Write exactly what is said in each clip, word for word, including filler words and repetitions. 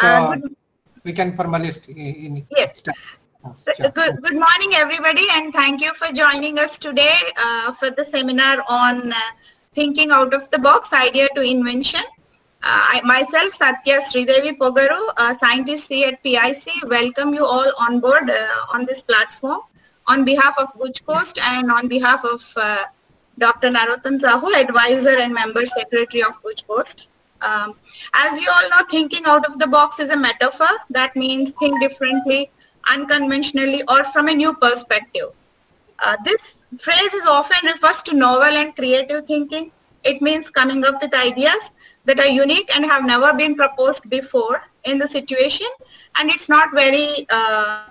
So uh, good, we can formally in yes. start. So, good, good morning, everybody, and thank you for joining us today uh, for the seminar on uh, Thinking Out of the Box, Idea to Invention. Uh, I myself, Satya Sridevi Pogaru, uh, scientist C at P I C, welcome you all on board uh, on this platform. On behalf of GUJCOST and on behalf of uh, Doctor Narottam Sahu, advisor and member secretary of GUJCOST. Um, as you all know, thinking out of the box is a metaphor. That means think differently, unconventionally, or from a new perspective. Uh, this phrase is often refers to novel and creative thinking. It means coming up with ideas that are unique and have never been proposed before in the situation, and it's not very uh,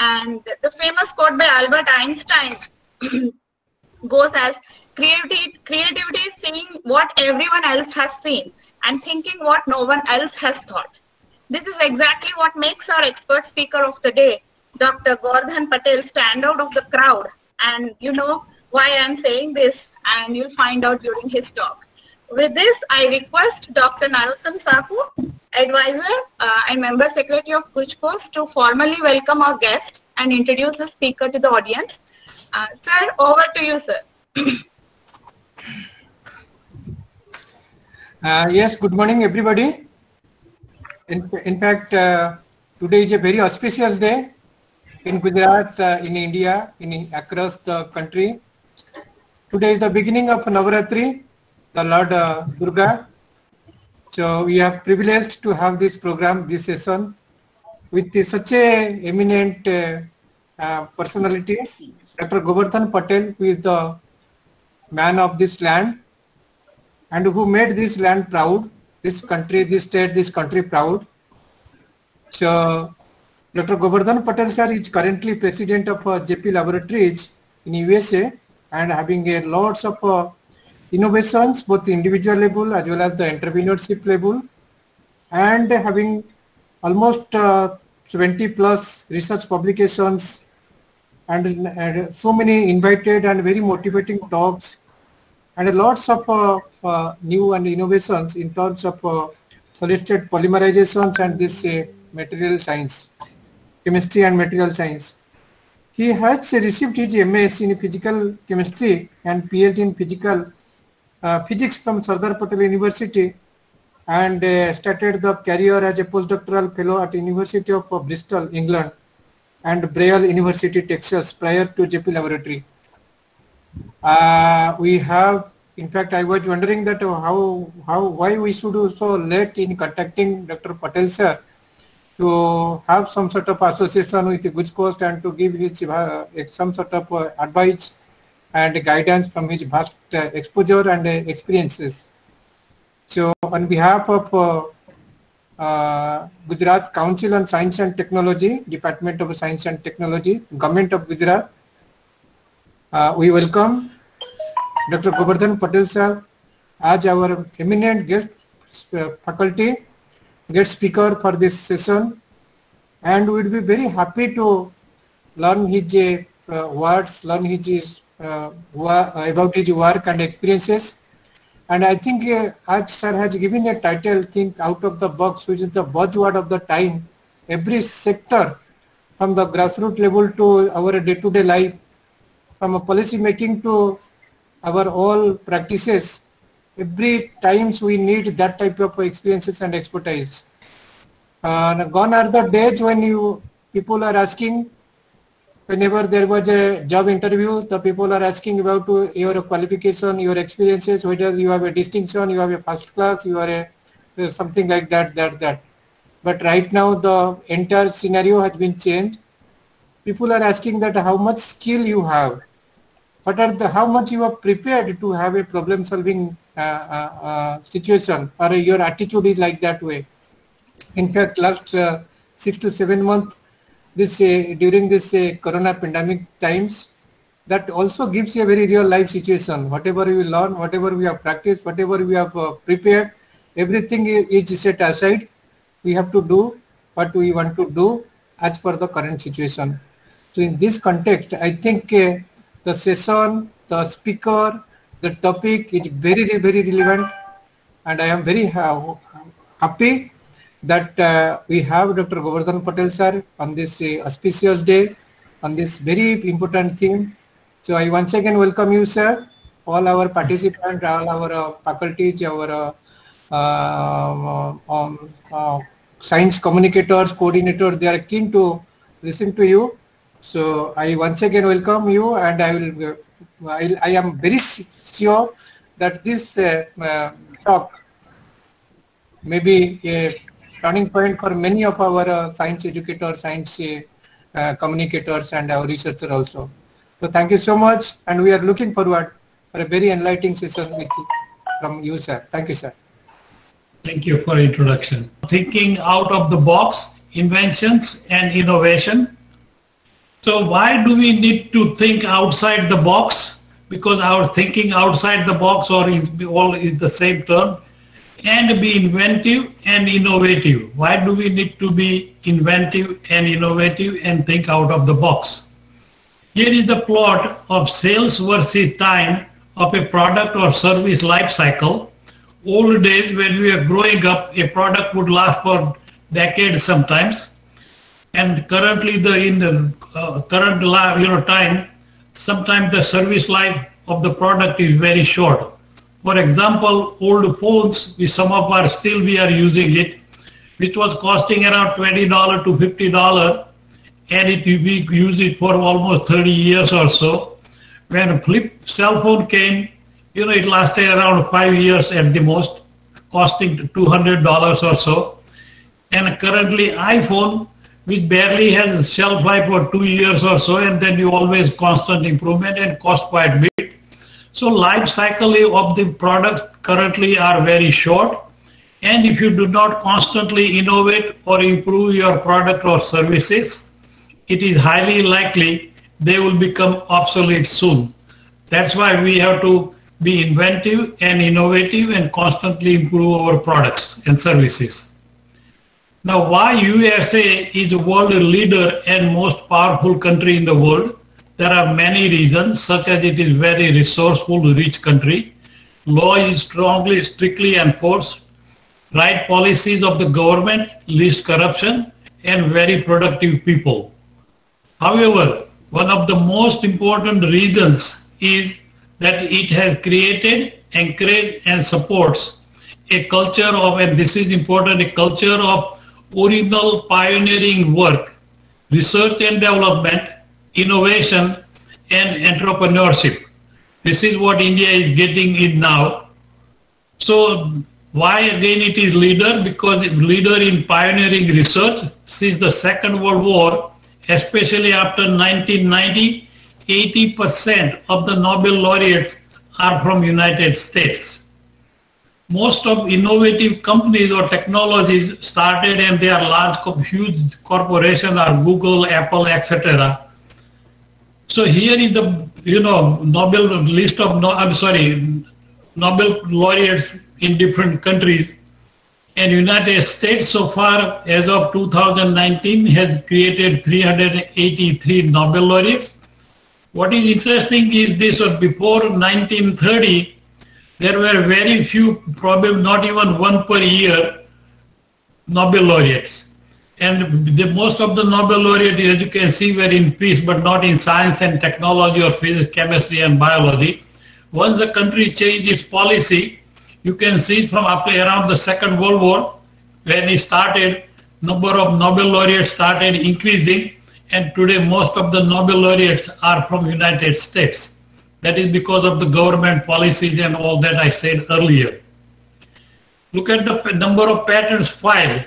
and the famous quote by Albert Einstein goes as, Creativity, creativity is seeing what everyone else has seen and thinking what no one else has thought. This is exactly what makes our expert speaker of the day, Doctor Gordhan Patel, stand out of the crowd. And you know why I am saying this, and you'll find out during his talk. With this, I request Doctor Narottam Sahu, advisor uh, and member secretary of GUJCOST, to formally welcome our guest and introduce the speaker to the audience. Uh, sir, over to you, sir. Uh, yes, good morning, everybody. In, in fact, uh, today is a very auspicious day in Gujarat, uh, in India, in across the country. Today is the beginning of Navaratri, the Lord uh, Durga. So we are privileged to have this program, this session, with uh, such a eminent uh, uh, personality, Doctor Gordhan Patel, who is the man of this land, and who made this land proud, this country, this state, this country proud. So, Doctor Gordhan Patel sir is currently president of uh, J P Laboratories in U S A and having a uh, lots of uh, innovations, both individual level as well as the entrepreneurship level, and uh, having almost uh, twenty plus research publications and uh, so many invited and very motivating talks, and lots of uh, uh, new and innovations in terms of uh, solid-state polymerizations and this uh, material science, chemistry and material science. He has received his M S in physical chemistry and PhD in physical uh, physics from Sardar Patel University, and uh, started the career as a postdoctoral fellow at University of uh, Bristol, England, and Braille University, Texas, prior to J P Laboratory. Uh, we have, in fact, I was wondering that how, how, why we should do so late in contacting Doctor Patel sir to have some sort of association with GUJCOST and to give his, uh, some sort of uh, advice and guidance from his vast uh, exposure and uh, experiences. So, on behalf of uh, uh, Gujarat Council on Science and Technology, Department of Science and Technology, Government of Gujarat, Uh, we welcome Doctor Gordhan Patel sir as our eminent guest uh, faculty, guest speaker for this session, and we will be very happy to learn his uh, words, learn his uh, about his work and experiences. And I think uh, as sir has given a title, Think Out of the Box, which is the buzzword of the time, every sector from the grassroots level to our day-to-day life, from a policy making to our all practices, every times we need that type of experiences and expertise. Uh, gone are the days when you people are asking, whenever there was a job interview, the people are asking about your qualification, your experiences, whether you have a distinction, you have a first class, you are a something like that, that, that. But right now the entire scenario has been changed. People are asking that how much skill you have. What are the, how much you are prepared to have a problem solving uh, uh, uh, situation, or your attitude is like that way. In fact, last uh, six to seven months, this, uh, during this uh, corona pandemic times, that also gives you a very real life situation. Whatever you learn, whatever we have practiced, whatever we have uh, prepared, everything is set aside. We have to do what we want to do as per the current situation. So in this context, I think uh, the session, the speaker, The topic is very, very relevant, and I am very ha happy that uh, we have Doctor Gordhan Patel sir on this uh, auspicious day, on this very important theme. So I once again welcome you, sir, all our participants, all our uh, faculty, our uh, uh, um, uh, science communicators, coordinators. They are keen to listen to you. So I once again welcome you, and I will. Uh, I am very sure that this uh, uh, talk may be a turning point for many of our uh, science educators, science uh, uh, communicators, and our researchers also. So thank you so much, and we are looking forward for a very enlightening session with from you, sir. Thank you, sir. Thank you for introduction. Thinking out of the box, inventions and innovation. So why do we need to think outside the box? Because our thinking outside the box or is all is the same term. And be inventive and innovative. Why do we need to be inventive and innovative and think out of the box? Here is the plot of sales versus time of a product or service life cycle. Old days, when we were growing up, a product would last for decades sometimes. And currently, the in the uh, current you know time, sometimes the service life of the product is very short. For example, old phones, we some of our still we are using it, which was costing around twenty dollars to fifty dollars, and it we use it for almost thirty years or so. When flip cell phone came, you know it lasted around five years at the most, costing two hundred dollars or so. And currently, iPhone, which barely has a shelf life for two years or so, and then you always constant improvement and cost quite a bit. So life cycle of the products currently are very short, and if you do not constantly innovate or improve your product or services, it is highly likely they will become obsolete soon. That's why we have to be inventive and innovative and constantly improve our products and services. Now, why U S A is the world leader and most powerful country in the world? There are many reasons, such as it is very resourceful, rich country. Law is strongly, strictly enforced. Right policies of the government, least corruption, and very productive people. However, one of the most important reasons is that it has created, encouraged, and supports a culture of, and this is important, a culture of original pioneering work, research and development, innovation and entrepreneurship. This is what India is getting in now. So why again it is leader? Because it leader in pioneering research since the Second World War, especially after nineteen ninety, eighty percent of the Nobel laureates are from United States. Most of innovative companies or technologies started and they are large, huge corporations are Google, Apple, et cetera. So here is the you know Nobel list of no, I'm sorry Nobel laureates in different countries, and United States so far as of two thousand nineteen has created three hundred eighty-three Nobel laureates. What is interesting is this: or before nineteen thirty. There were very few, probably not even one per year, Nobel laureates. And the, most of the Nobel laureates, as you can see, were in peace, but not in science and technology or physics, chemistry and biology. Once the country changed its policy, you can see from after around the Second World War, when it started, number of Nobel laureates started increasing, and today most of the Nobel laureates are from United States. That is because of the government policies and all that I said earlier. Look at the number of patents filed.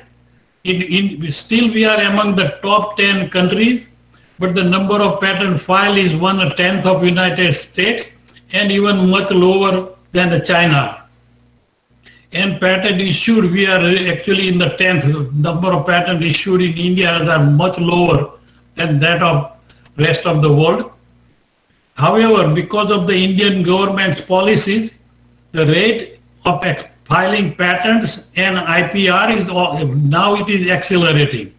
In, in, still we are among the top ten countries, but the number of patents filed is one-tenth of United States and even much lower than China. And patent issued, we are actually in the tenth. Number of patents issued in India are much lower than that of rest of the world. However, because of the Indian government's policies, the rate of filing patents and I P R is all, now it is accelerating.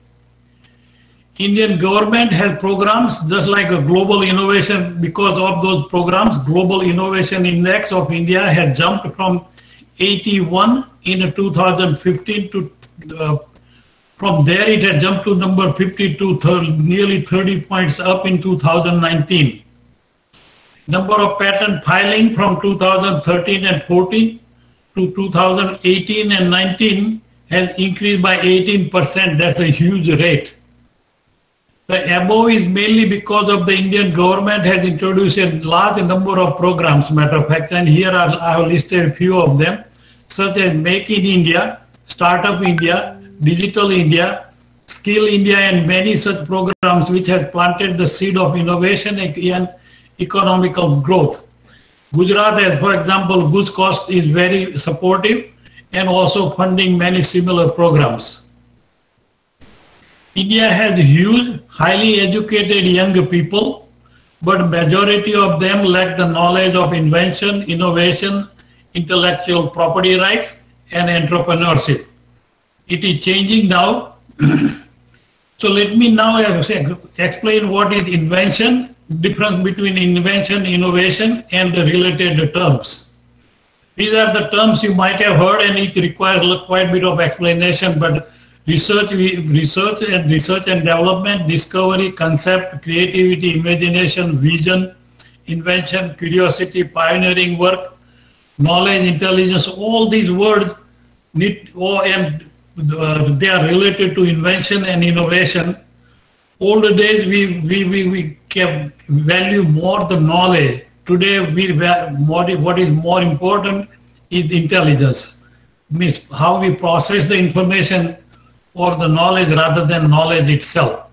Indian government has programs just like a global innovation. Because of those programs, global innovation index of India has jumped from eighty-one in two thousand fifteen to uh, from there it has jumped to number fifty-two, thir nearly thirty points up in two thousand nineteen. Number of patent filing from two thousand thirteen and fourteen to two thousand eighteen and nineteen has increased by eighteen percent. That's a huge rate. The above is mainly because of the Indian government has introduced a large number of programs, matter of fact, and here I, I have listed a few of them, such as Make in India, Startup India, Digital India, Skill India, and many such programs which have planted the seed of innovation and economical growth. Gujarat, as for example, GUJCOST is very supportive and also funding many similar programs. India has huge, highly educated young people, but majority of them lack the knowledge of invention, innovation, intellectual property rights, and entrepreneurship. It is changing now. So let me now explain what is invention, difference between invention, innovation, and the related terms. These are the terms you might have heard, and each requires quite a bit of explanation, but Research, research and research and development, discovery, concept, creativity, imagination, vision, invention, curiosity, pioneering work, knowledge, intelligence, all these words need, oh, and uh, they are related to invention and innovation. Older days we, we, we, we kept value more the knowledge. Today we what is more important is intelligence, means how we process the information or the knowledge rather than knowledge itself.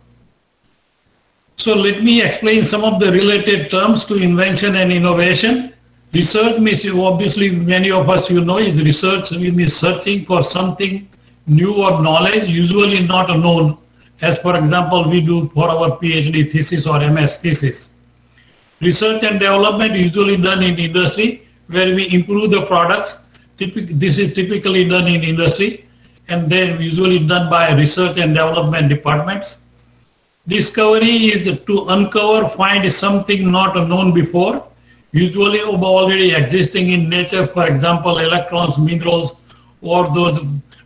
So let me explain some of the related terms to invention and innovation. Research means, obviously many of us you know, is research means searching for something new or knowledge usually not known, as for example we do for our PhD thesis or M S thesis. Research and development usually done in industry where we improve the products. This is typically done in industry, and they're usually done by research and development departments. Discovery is to uncover, find something not known before, usually already existing in nature, for example, electrons, minerals, or those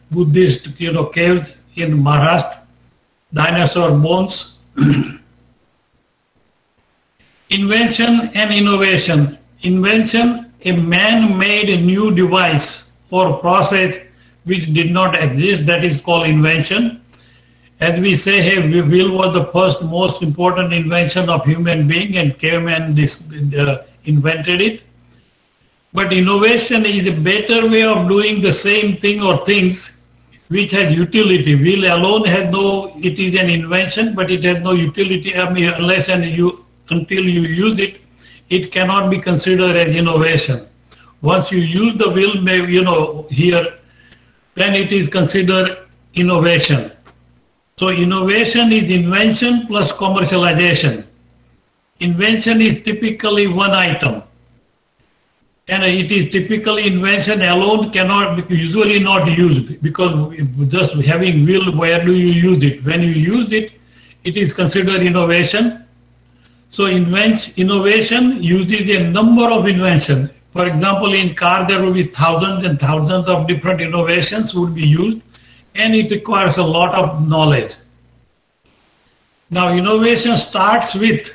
Buddhist you know, caves in Maharashtra, dinosaur bones. Invention and innovation. Invention, a man-made new device or process which did not exist, that is called invention. As we say, hey, wheel was the first most important invention of human being and caveman uh, invented it. But innovation is a better way of doing the same thing or things which has utility. Wheel alone has no, it is an invention, but it has no utility. I mean, unless and you, until you use it, it cannot be considered as innovation. Once you use the wheel, maybe, you know, here, then it is considered innovation. So innovation is invention plus commercialization. Invention is typically one item, and it is typically invention alone cannot, usually not used, because just having will, where do you use it? When you use it, it is considered innovation. So innovation uses a number of inventions. For example, in car there will be thousands and thousands of different innovations would be used, and it requires a lot of knowledge. Now innovation starts with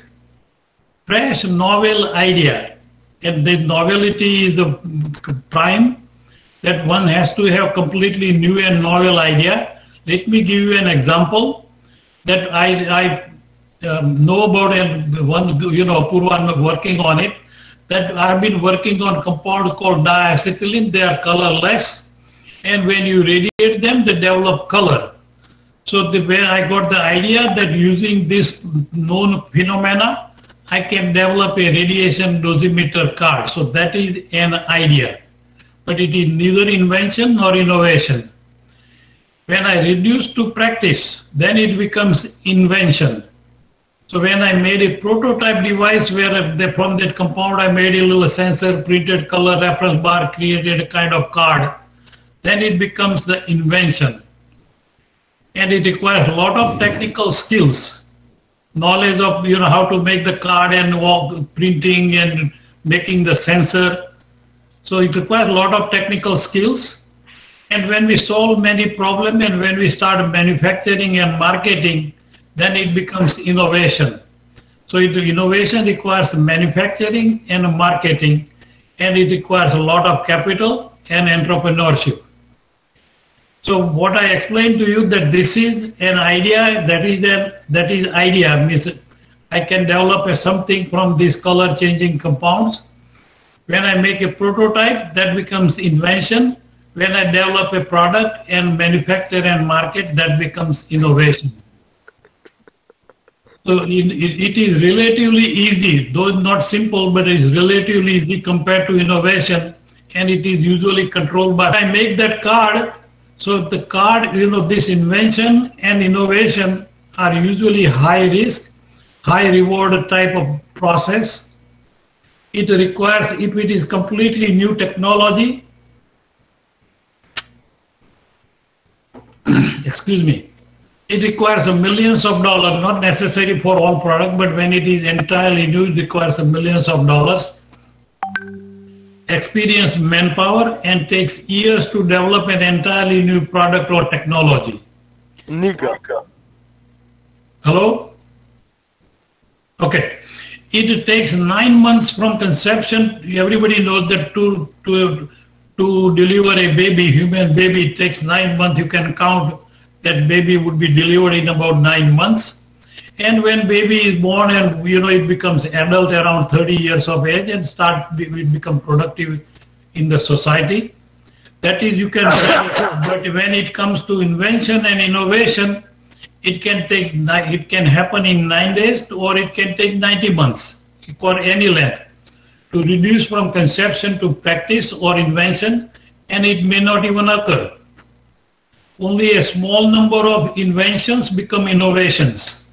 fresh novel idea, and the novelty is the prime, that one has to have completely new and novel idea. Let me give you an example that I, I um, know about, and one, you know, Purva working on it. That I've been working on compounds called diacetylene. They are colorless, and when you radiate them, they develop color. So the way I got the idea that using this known phenomena, I can develop a radiation dosimeter card. So that is an idea, but it is neither invention nor innovation. When I reduce to practice, then it becomes invention. So when I made a prototype device where they, from that compound I made a little sensor, printed color reference bar, created a kind of card, then it becomes the invention. and it requires a lot of technical skills, knowledge of you know how to make the card and printing and making the sensor. So it requires a lot of technical skills. And when we solve many problems and when we start manufacturing and marketing, then it becomes innovation. So it, innovation requires manufacturing and marketing, and it requires a lot of capital and entrepreneurship. So what I explained to you, that this is an idea, that is an, that is idea, means I can develop something from these color changing compounds. When I make a prototype, that becomes invention. When I develop a product and manufacture and market, that becomes innovation. So it, it is relatively easy, though not simple, but it is relatively easy compared to innovation, and it is usually controlled by. I make that card, so the card, you know, this invention and innovation are usually high risk, high reward type of process. It requires, if it is completely new technology, excuse me, it requires a millions of dollars, not necessary for all product, but when it is entirely new, it requires a millions of dollars, experienced manpower, and takes years to develop an entirely new product or technology. Nigga. Hello? Okay. It takes nine months from conception. Everybody knows that to, to, to deliver a baby, human baby, it takes nine months. You can count that baby would be delivered in about nine months. And when baby is born and, you know, it becomes adult around thirty years of age and start become productive in the society. That is, you can, but when it comes to invention and innovation, it can take, it can happen in nine days or it can take ninety months for any length to reduce from conception to practice or invention, and it may not even occur. Only a small number of inventions become innovations,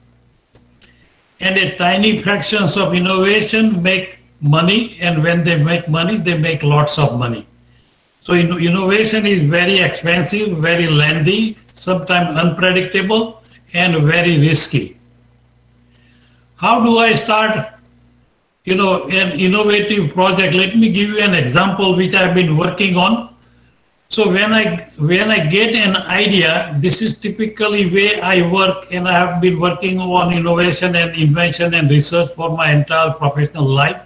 and a tiny fractions of innovation make money, and when they make money, they make lots of money. So innovation is very expensive, very lengthy, sometimes unpredictable, and very risky. How do I start, you know, an innovative project? Let me give you an example which I've been working on. So when I when I get an idea, this is typically way I work, and I have been working on innovation and invention and research for my entire professional life.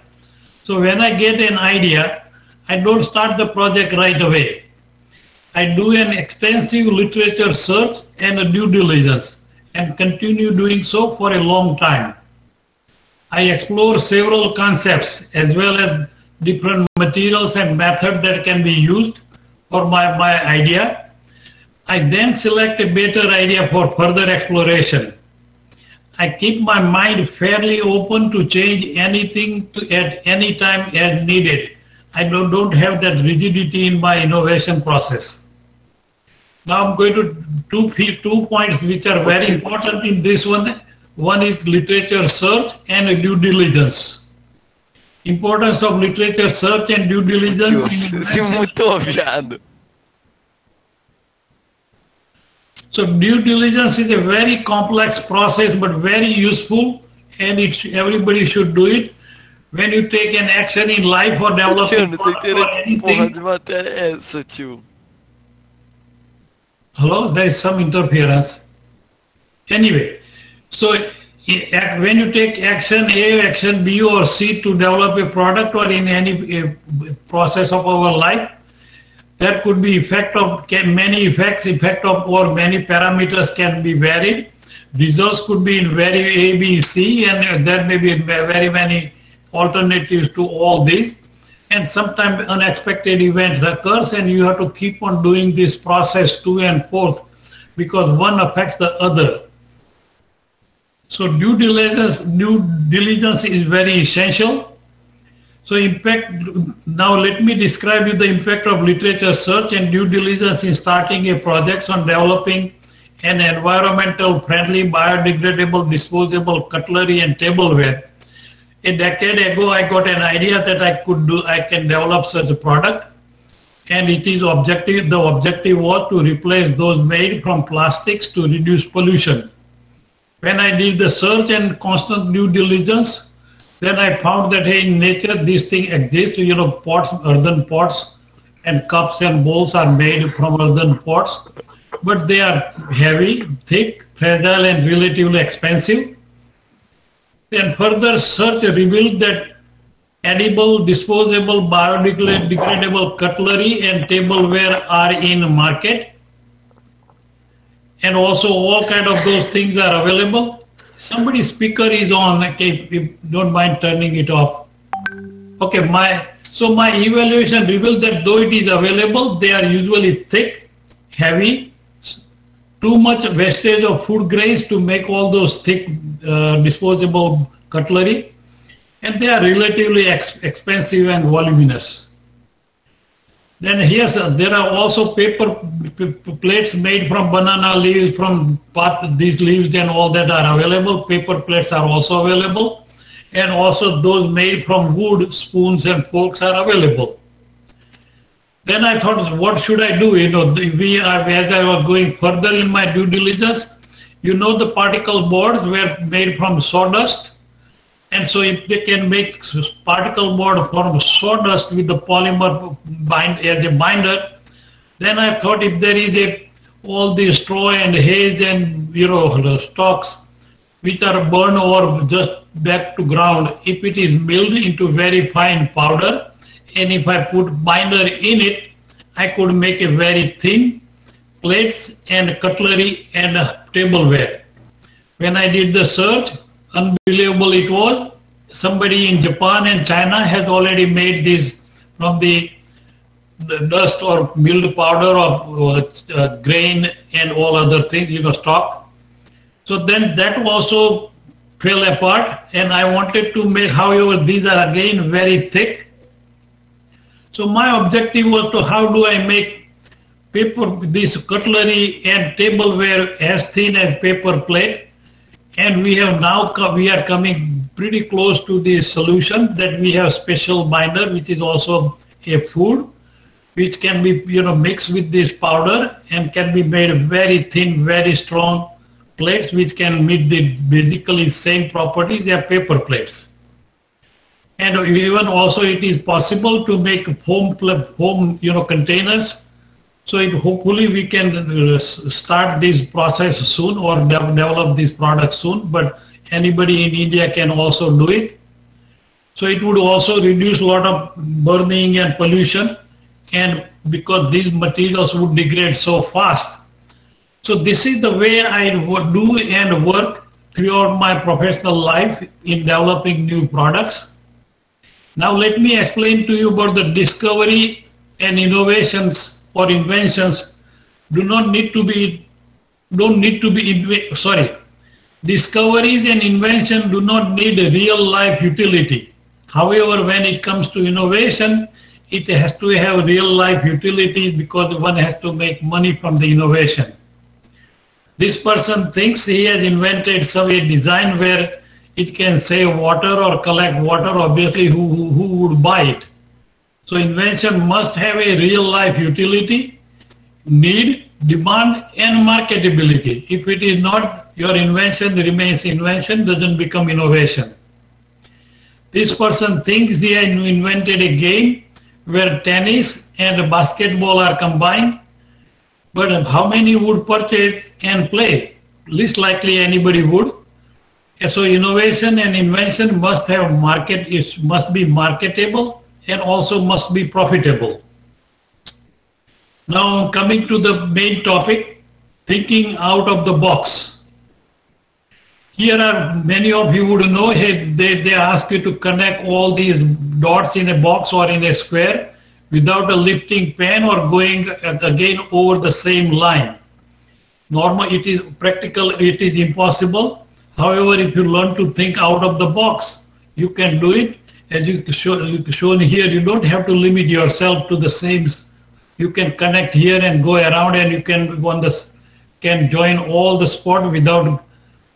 So when I get an idea, I don't start the project right away. I do an extensive literature search and a due diligence, and continue doing so for a long time. I explore several concepts as well as different materials and methods that can be used for my, my idea. I then select a better idea for further exploration. I keep my mind fairly open to change anything to, at any time as needed. I don't, don't have that rigidity in my innovation process. Now I'm going to do two, two points which are very important in this one. One is literature search and due diligence. Importance of literature search and due diligence. In so due diligence is a very complex process but very useful, and it's, everybody should do it. When you take an action in life or develop anything. Hello, there is some interference. Anyway, so when you take action A, action B or C to develop a product or in any process of our life, that could be effect of, can many effects, effect of or many parameters can be varied. Results could be in very A, B, C, and there may be very many alternatives to all these, and sometimes unexpected events occurs, and you have to keep on doing this process to and forth because one affects the other. So due diligence, due diligence is very essential. So impact, now let me describe you the impact of literature search and due diligence in starting a project on developing an environmental friendly, biodegradable, disposable cutlery and tableware. A decade ago, I got an idea that I could do, I can develop such a product. and it is objective, the objective was to replace those made from plastics to reduce pollution. When I did the search and constant due diligence, then I found that hey, in nature these things exist, you know, pots, earthen pots and cups and bowls are made from earthen pots, but they are heavy, thick, fragile and relatively expensive. Then further search revealed that edible, disposable, biodegradable cutlery and tableware are in market. And also all kind of those things are available. Somebody's speaker is on, okay, if you don't mind turning it off. Okay, my, so my evaluation revealed that though it is available, they are usually thick, heavy, too much wastage of food grains to make all those thick uh, disposable cutlery, and they are relatively ex expensive and voluminous. Then here's, uh, there are also paper plates made from banana leaves, from path, these leaves and all that are available. Paper plates are also available. And also those made from wood, spoons and forks are available. Then I thought, what should I do? You know, we are, as I was going further in my due diligence, you know, the particle boards were made from sawdust. And so if they can make particle board from sawdust with the polymer bind as a binder, then I thought if there is a, all the straw and haze and, you know, stalks which are burned or just back to ground, if it is milled into very fine powder and if I put binder in it, I could make a very thin plates and cutlery and tableware. When I did the search, unbelievable it was, somebody in Japan and China has already made this from the, the dust or milled powder of uh, grain and all other things, you know, stock. So then that also fell apart and I wanted to make, however, these are again very thick. So my objective was to how do I make paper, this cutlery and tableware as thin as paper plate. And we have now, we are coming pretty close to the solution that we have special binder, which is also a food, which can be, you know, mixed with this powder and can be made very thin, very strong plates, which can meet the basically same properties as paper plates. And even also it is possible to make foam, foam, you know, containers. So it, hopefully we can start this process soon or de develop this product soon, but anybody in India can also do it. So it would also reduce a lot of burning and pollution, and because these materials would degrade so fast. So this is the way I would do and work throughout my professional life in developing new products. Now let me explain to you about the discovery and innovations or inventions do not need to be, don't need to be, sorry, discoveries and invention do not need a real life utility. However, when it comes to innovation, it has to have real life utility because one has to make money from the innovation. This person thinks he has invented some a design where it can save water or collect water. Obviously, who, who, who would buy it? So invention must have a real life utility, need, demand and marketability. If it is not, your invention remains invention, doesn't become innovation. This person thinks he has invented a game where tennis and basketball are combined, but how many would purchase and play? Least likely anybody would. So innovation and invention must have market, it must be marketable and also must be profitable. Now coming to the main topic, thinking out of the box. Here are many of you would know, hey, they, they ask you to connect all these dots in a box or in a square without a lifting pen or going again over the same line. Normally it is practical, it is impossible. However, if you learn to think out of the box, you can do it. As you shown here, you don't have to limit yourself to the same. You can connect here and go around, and you can one the, can join all the spots without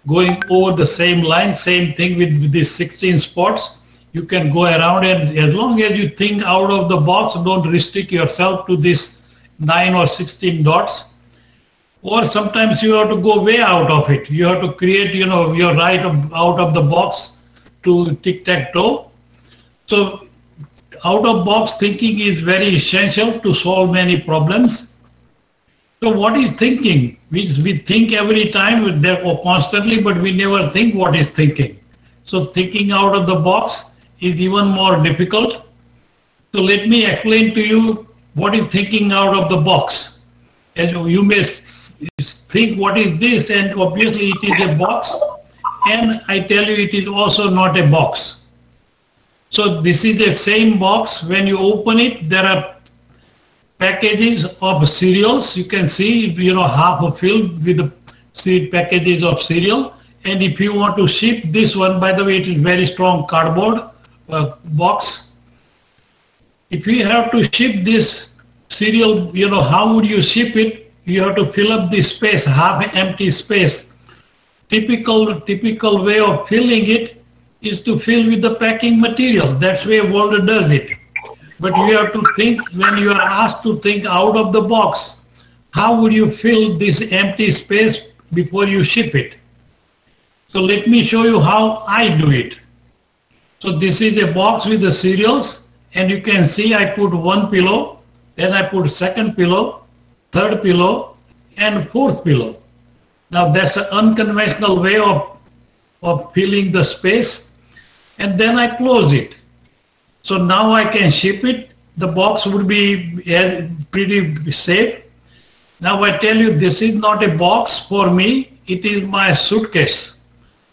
going over the same line. Same thing with these sixteen spots. you can go around, and as long as you think out of the box, don't restrict yourself to this nine or sixteen dots. Or sometimes you have to go way out of it. You have to create, you know, your right of, out of the box to tic-tac-toe. So out of box thinking is very essential to solve many problems. So what is thinking? We, we think every time, with therefore constantly, but we never think what is thinking. So thinking out of the box is even more difficult. So let me explain to you what is thinking out of the box. And you may think, what is this? And obviously it is a box. And I tell you, it is also not a box. So this is the same box. When you open it, there are packages of cereals. You can see, you know, half a filled with the seed packages of cereal. And if you want to ship this one, by the way, it is very strong cardboard uh, box. If you have to ship this cereal, you know, how would you ship it? You have to fill up this space, half empty space. Typical, typical way of filling it is to fill with the packing material. That's the way Walter does it. But you have to think, when you are asked to think out of the box, how would you fill this empty space before you ship it? So let me show you how I do it. So this is a box with the cereals, and you can see I put one pillow, then I put second pillow, third pillow, and fourth pillow. Now that's an unconventional way of, of filling the space, and then I close it. So now I can ship it. The box would be pretty safe. Now I tell you, this is not a box for me. It is my suitcase.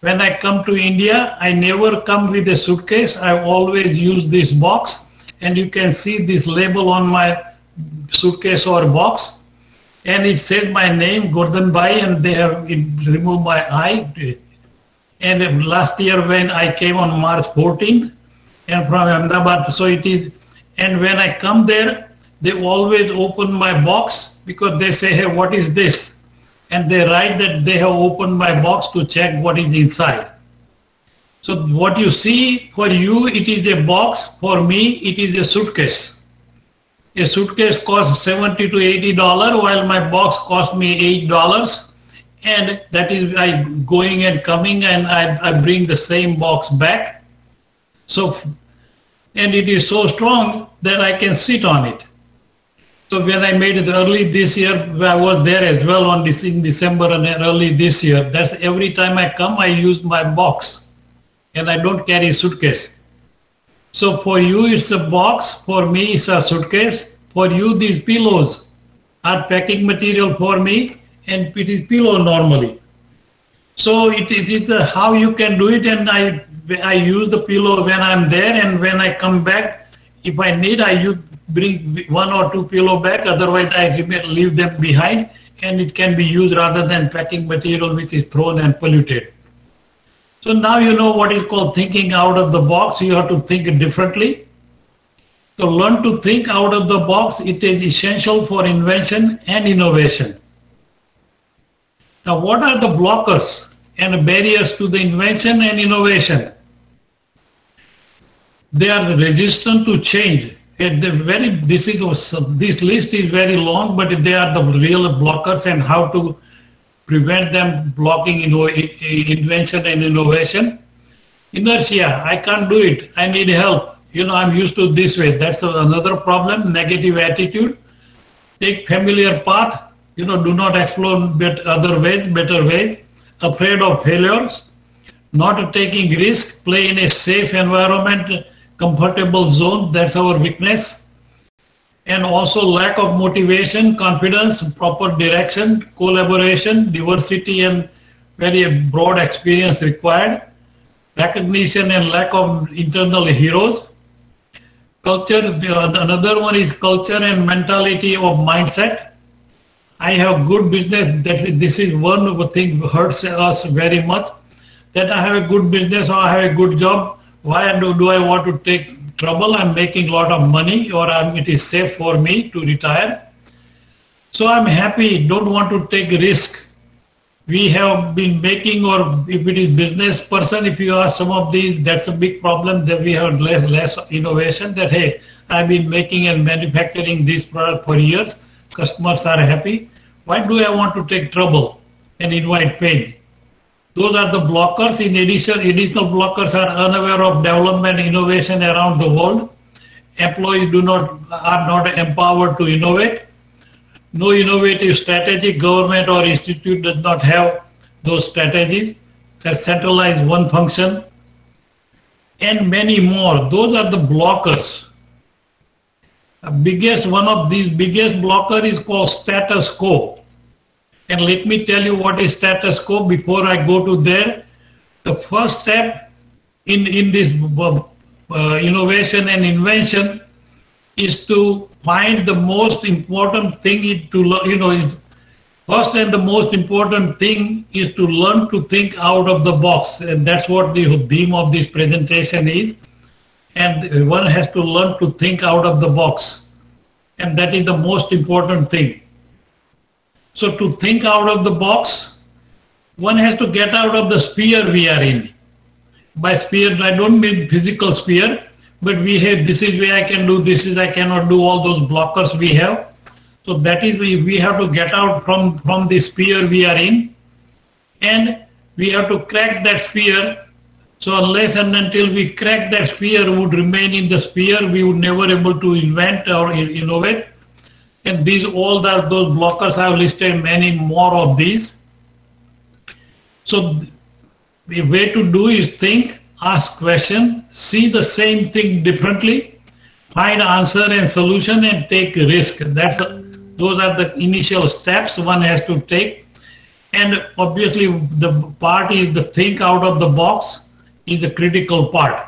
When I come to India, I never come with a suitcase. I always use this box. And you can see this label on my suitcase or box. And it says my name, Gordhan Bhai, and they have removed my I. And last year when I came on March fourteenth, and from Ahmedabad, so it is, and when I come there, they always open my box, because they say, hey, what is this? And they write that they have opened my box to check what is inside. So what you see, for you, it is a box. For me, it is a suitcase. A suitcase costs seventy to eighty dollars, while my box cost me eight dollars. And that is, I going and coming, and I, I bring the same box back. So, and it is so strong that I can sit on it. So when I made it early this year, I was there as well on this in December and early this year. That's every time I come, I use my box, and I don't carry suitcase. So for you, it's a box. For me, it's a suitcase. For you, these pillows are packing material for me, and it is pillow normally. So it is a, how you can do it, and I I use the pillow when I'm there, and when I come back, if I need, I use, bring one or two pillow back. Otherwise, I leave them behind, and it can be used rather than packing material which is thrown and polluted. So now you know what is called thinking out of the box. You have to think differently. So learn to think out of the box. It is essential for invention and innovation. Now, what are the blockers and barriers to the invention and innovation? They are resistant to change. Very, this, is, this list is very long, but they are the real blockers, and how to prevent them blocking invention and innovation. Inertia, I can't do it. I need help. You know, I'm used to this way. That's another problem. Negative attitude. Take familiar path. You know, do not explore other ways, better ways. Afraid of failures, not taking risk, play in a safe environment, comfortable zone, that's our weakness. And also lack of motivation, confidence, proper direction, collaboration, diversity, and very broad experience required. Recognition and lack of internal heroes. Culture, another one is culture and mentality of mindset. I have good business, that this is one of the things that hurts us very much, that I have a good business or I have a good job. Why do, do I want to take trouble? I'm making a lot of money, or I'm, it is safe for me to retire. So I'm happy, don't want to take risk. we have been making, or if it is business person, if you ask some of these, that's a big problem that we have less, less innovation, that hey, I've been making and manufacturing this product for years, customers are happy. Why do I want to take trouble and invite pain? Those are the blockers. In addition, additional blockers are unaware of development, innovation around the world. Employees do not, are not empowered to innovate. No innovative strategy, government or institute does not have those strategies that centralize one function, and many more. Those are the blockers. The biggest, one of these biggest blocker is called status quo. And let me tell you what is status quo before I go to there. The first step in, in this uh, innovation and invention is to find the most important thing is to learn, you know, is first and the most important thing is to learn to think out of the box. And that's what the theme of this presentation is. And one has to learn to think out of the box. And that is the most important thing. So to think out of the box, one has to get out of the sphere we are in. By sphere, I don't mean physical sphere, but we have, this is where I can do, this is I cannot do, all those blockers we have. So that is, we, we have to get out from, from the sphere we are in, and we have to crack that sphere. So unless and until we crack that sphere, we would remain in the sphere, we would never able to invent or innovate. And these, all that, those blockers, I have listed many more of these. So the way to do is think, ask question, see the same thing differently, find answer and solution, and take risk. That's a, those are the initial steps one has to take. And obviously the part is the think out of the box is the critical part.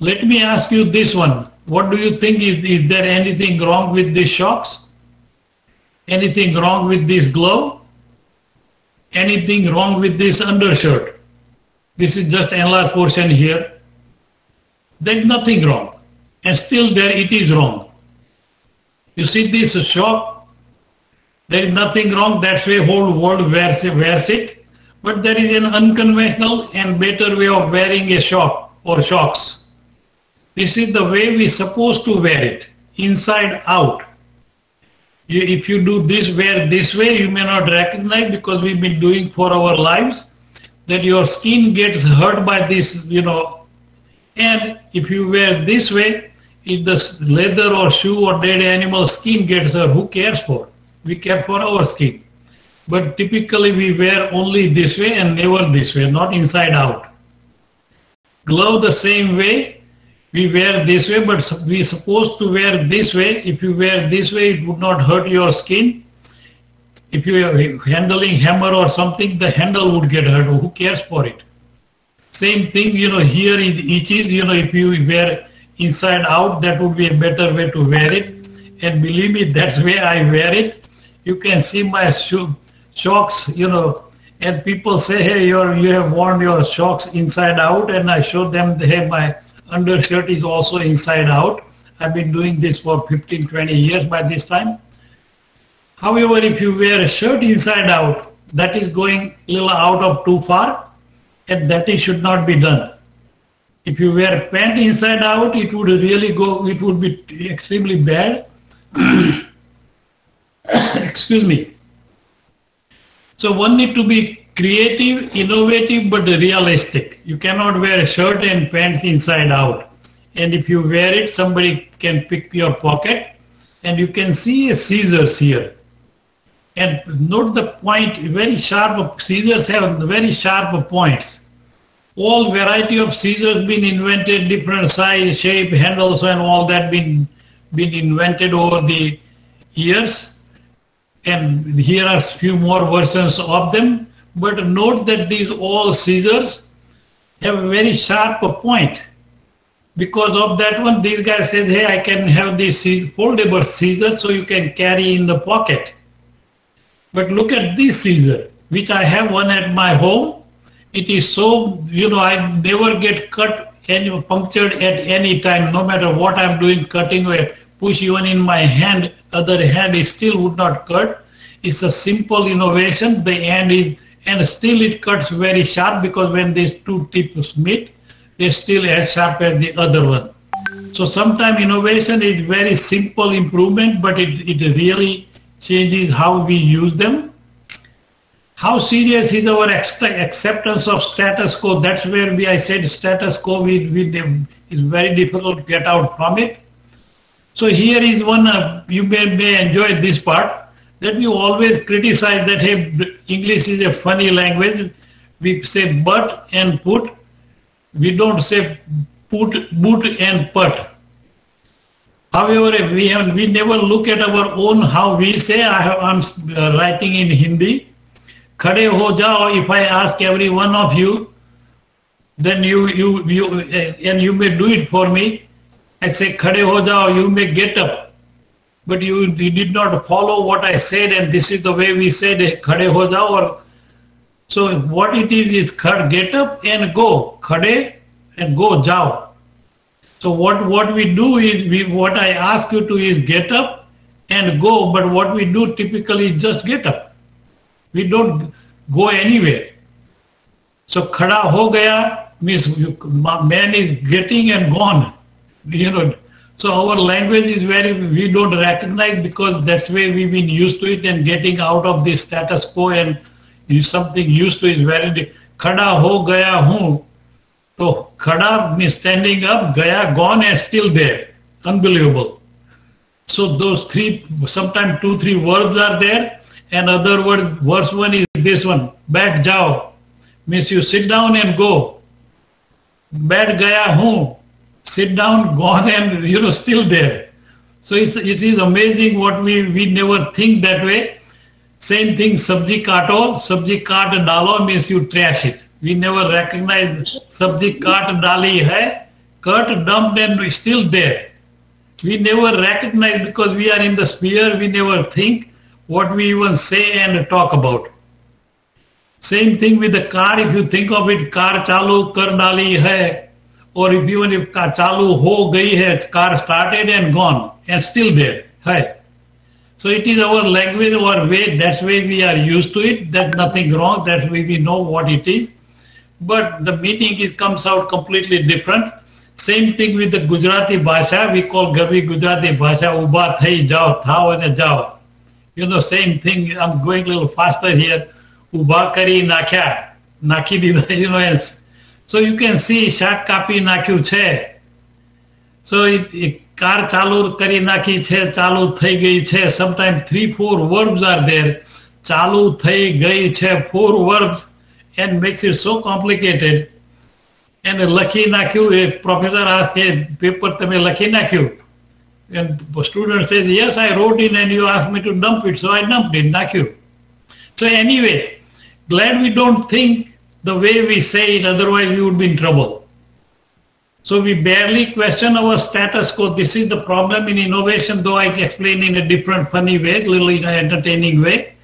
Let me ask you this one. What do you think? Is, is there anything wrong with these socks? Anything wrong with this glove? Anything wrong with this undershirt? This is just enlarged portion here. There is nothing wrong, and still there it is wrong. You see this sock? There is nothing wrong. That's why whole world wears it, wears it. But there is an unconventional and better way of wearing a sock or socks. This is the way we're supposed to wear it, inside out. You, if you do this, wear this way, you may not recognize, because we've been doing for our lives, that your skin gets hurt by this, you know. And if you wear this way, if the leather or shoe or dead animal skin gets hurt, who cares for? We care for our skin. But typically we wear only this way and never this way, not inside out. Glove the same way. We wear this way, but we are supposed to wear this way. If you wear this way, it would not hurt your skin. If you are handling hammer or something, the handle would get hurt. Who cares for it? Same thing, you know, here is itches. You know, if you wear inside out, that would be a better way to wear it. And believe me, that's where I wear it. You can see my shoe, socks, you know, and people say, hey, you're, you have worn your socks inside out. And I show them, hey, my undershirt is also inside out. I've been doing this for fifteen, twenty years by this time. However, if you wear a shirt inside out, that is going a little out of too far, and that is should not be done. If you wear a pant inside out, it would really go, it would be extremely bad. Excuse me. So one need to be creative, innovative, but realistic. You cannot wear a shirt and pants inside out. And if you wear it, somebody can pick your pocket. And you can see a scissors here. And note the point, very sharp, scissors have very sharp points. All variety of scissors been invented, different size, shape, handles and all that been, been invented over the years. And here are a few more versions of them. But note that these all scissors have a very sharp point. Because of that one, these guys said, hey, I can have these foldable scissors so you can carry in the pocket. But look at this scissor, which I have one at my home. It is so, you know, I never get cut and punctured at any time, no matter what I'm doing, cutting or push even in my hand, other hand, it still would not cut. It's a simple innovation. The end is, and still it cuts very sharp, because when these two tips meet, they're still as sharp as the other one. So sometimes innovation is very simple improvement, but it, it really changes how we use them. How serious is our acceptance of status quo? That's where we, I said status quo with, with them is very difficult to get out from it. So here is one, uh, you may, may enjoy this part, that you always criticize that, hey, English is a funny language. We say but and put. We don't say put, boot and put. However, we, have, we never look at our own, how we say. I have, I'm uh, writing in Hindi. Khade ho jao, if I ask every one of you, then you, you, you uh, and you may do it for me. I say khade ho jao, you may get up. But you, you did not follow what I said, and this is the way we said khade ho jao. Or, so what it is is khad, get up and go. Khade and go jao. So what, what we do is, we, what I ask you to is get up and go, but what we do typically is just get up. We don't go anywhere. So khada ho gaya means you, man is getting and gone. You know. So our language is very, we don't recognize, because that's where we've been used to it, and getting out of the status quo and something used to is very, khada ho gaya hoon. So khada means standing up, gaya gone, and still there. Unbelievable. So those three, sometimes two, three words are there, and other word, worse one is this one, back jao, means you sit down and go. Baith gaya hoon, sit down, gone, and you know, still there. So it's, it is amazing what we, we never think that way. Same thing, sabji kaato, sabji kaat dalo means you trash it. We never recognize sabji kaat dali hai, cut, dumped, and still there. We never recognize, because we are in the sphere, we never think what we even say and talk about. Same thing with the car, if you think of it, car chalu kar dali hai, or if even if car chalu ho gayi hai, car started and gone, and still there, hai. So it is our language, our way, that's way we are used to it, that's nothing wrong, that's way we know what it is. But the meaning is, comes out completely different. Same thing with the Gujarati Bhasha, we call Gavi Gujarati Bhasha, Uba Thai Jao, Thao and Jao. You know, same thing, I'm going a little faster here. Uba kari nakya, naki dida, you know, else. So you can see, shat kapi nakyu che. So it, it kar chalu kari naki che, chalu thai gayi che. Sometimes three, four verbs are there. Chalu thai gayi che, four verbs, and makes it so complicated. And laki nakyu, a professor asks, a paper tame laki nakyu. And the student says, yes, I wrote it, and you asked me to dump it, so I dumped it, not you. So anyway, glad we don't think the way we say it, otherwise we would be in trouble. So we barely question our status quo. This is the problem in innovation, though I explain in a different funny way, little entertaining way.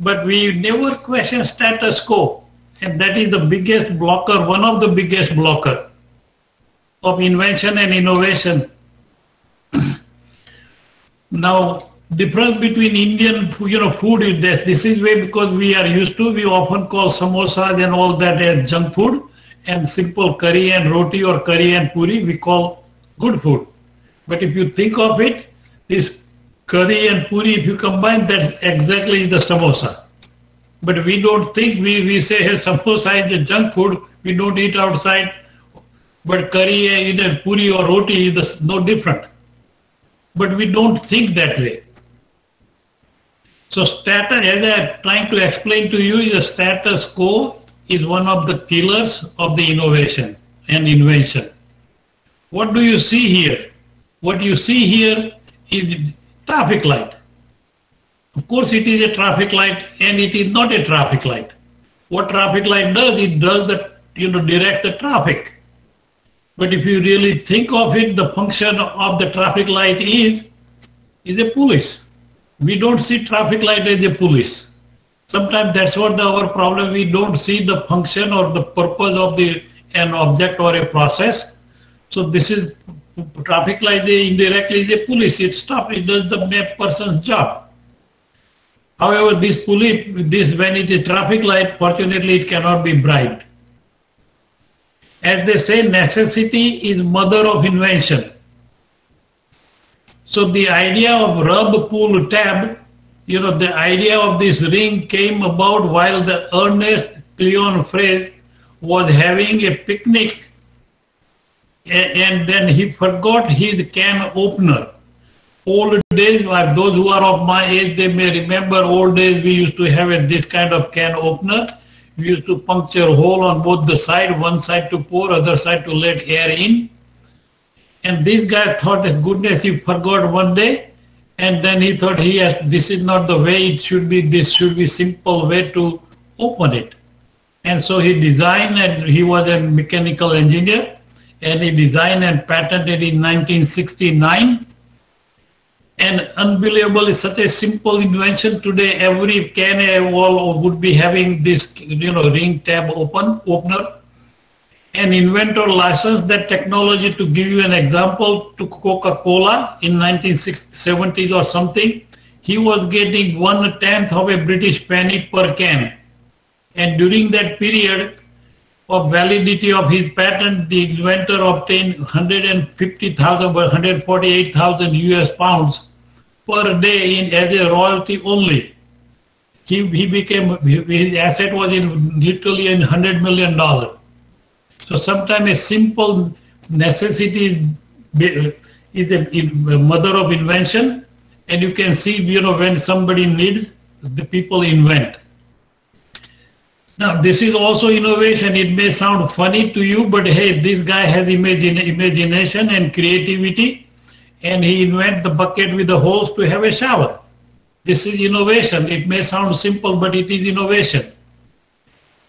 But we never question status quo, and that is the biggest blocker, one of the biggest blocker of invention and innovation. Now, difference between Indian, you know, food is that this is way, because we are used to, we often call samosas and all that as junk food, and simple curry and roti or curry and puri we call good food. But if you think of it, this curry and puri, if you combine, that's exactly the samosa. But we don't think, we, we say, hey, samosa is a junk food, we don't eat outside, but curry, either puri or roti is no different. But we don't think that way. So status, as I am trying to explain to you, is a status quo is one of the killers of the innovation and invention. What do you see here? What you see here is traffic light. Of course it is a traffic light, and it is not a traffic light. What traffic light does, it does the, you know, direct the traffic. But if you really think of it, the function of the traffic light is, is a police. We don't see traffic light as a police. Sometimes that's what the, our problem, we don't see the function or the purpose of the, an object or a process. So this is, traffic light indirectly is a police. It stops, it does the person's job. However, this pulley, this when it is traffic light, fortunately it cannot be bright. As they say, necessity is mother of invention. So the idea of rub, pull, tab, you know, the idea of this ring came about while the Ernest Cleon Fraser was having a picnic, and then he forgot his can opener. Old days, those who are of my age, they may remember old days we used to have a, this kind of can opener. We used to puncture a hole on both the side, one side to pour, other side to let air in. And this guy thought, goodness, he forgot one day. And then he thought, he has, this is not the way it should be. This should be simple way to open it. And so he designed, and he was a mechanical engineer, and he designed and patented in nineteen sixty-nine. And unbelievable, such a simple invention. Today, every can wall would be having this, you know, ring tab open opener. An inventor licensed that technology. To give you an example, to Coca-Cola in nineteen seventies or something, he was getting one tenth of a British penny per can. And during that period of validity of his patent, the inventor obtained one hundred fifty thousand, one hundred forty-eight thousand U S pounds per day in as a royalty only. He, he became, his asset was in literally in one hundred million dollars. So sometimes a simple necessity is, is a, is a mother of invention, and you can see, you know, when somebody needs, the people invent. Now, this is also innovation. It may sound funny to you, but hey, this guy has imagine, imagination and creativity, and he invents the bucket with the holes to have a shower. This is innovation. It may sound simple, but it is innovation.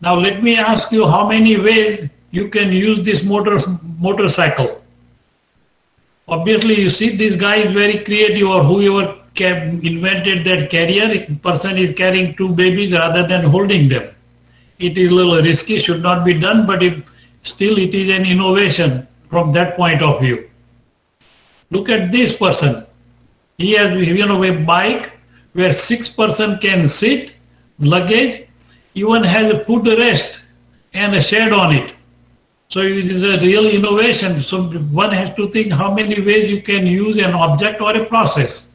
Now, let me ask you how many ways you can use this motor, motorcycle. Obviously, you see, this guy is very creative, or whoever invented that carrier, person is carrying two babies rather than holding them. It is a little risky, should not be done, but if still it is an innovation from that point of view. Look at this person. He has, you know, a bike where six person can sit, luggage, even has a foot rest and a shed on it. So it is a real innovation. So one has to think how many ways you can use an object or a process.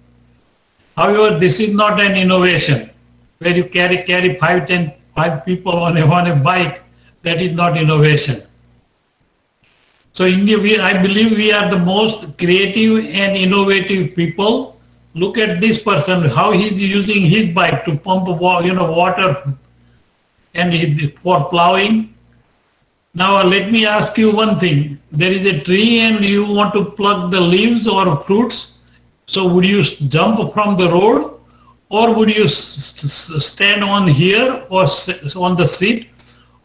However, this is not an innovation where you carry, carry five, ten, five people on a, on a bike. That is not innovation. So India, we, I believe we are the most creative and innovative people. Look at this person, how he is using his bike to pump, you know, water and he, for plowing. Now let me ask you one thing. There is a tree and you want to pluck the leaves or fruits. So would you jump from the road? Or would you stand on here or on the seat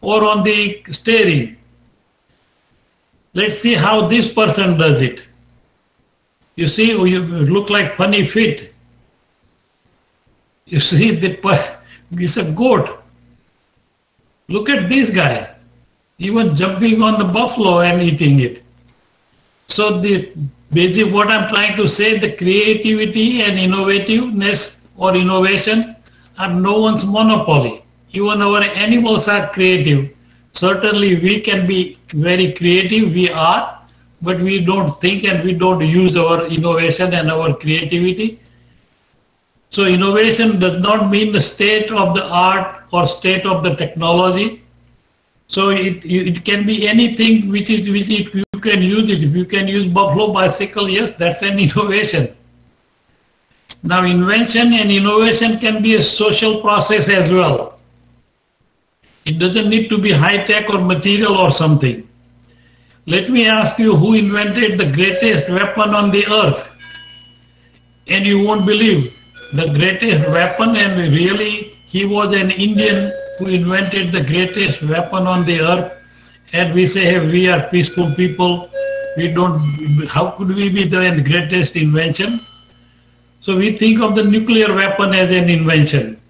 or on the steering? Let's see how this person does it. You see, you look like funny feet. You see, that it's a goat. Look at this guy, even jumping on the buffalo and eating it. So the basic, what I'm trying to say, the creativity and innovativeness or innovation are no one's monopoly. Even our animals are creative. Certainly we can be very creative, we are, but we don't think and we don't use our innovation and our creativity. So innovation does not mean the state of the art or state of the technology. So it, it can be anything which is, which it, you can use it. If you can use buffalo bicycle, yes, that's an innovation. Now, invention and innovation can be a social process as well. It doesn't need to be high-tech or material or something. Let me ask you, who invented the greatest weapon on the earth? And you won't believe, the greatest weapon, and really he was an Indian who invented the greatest weapon on the earth. And we say, hey, we are peaceful people. We don't, how could we be the greatest invention? So we think of the nuclear weapon as an invention.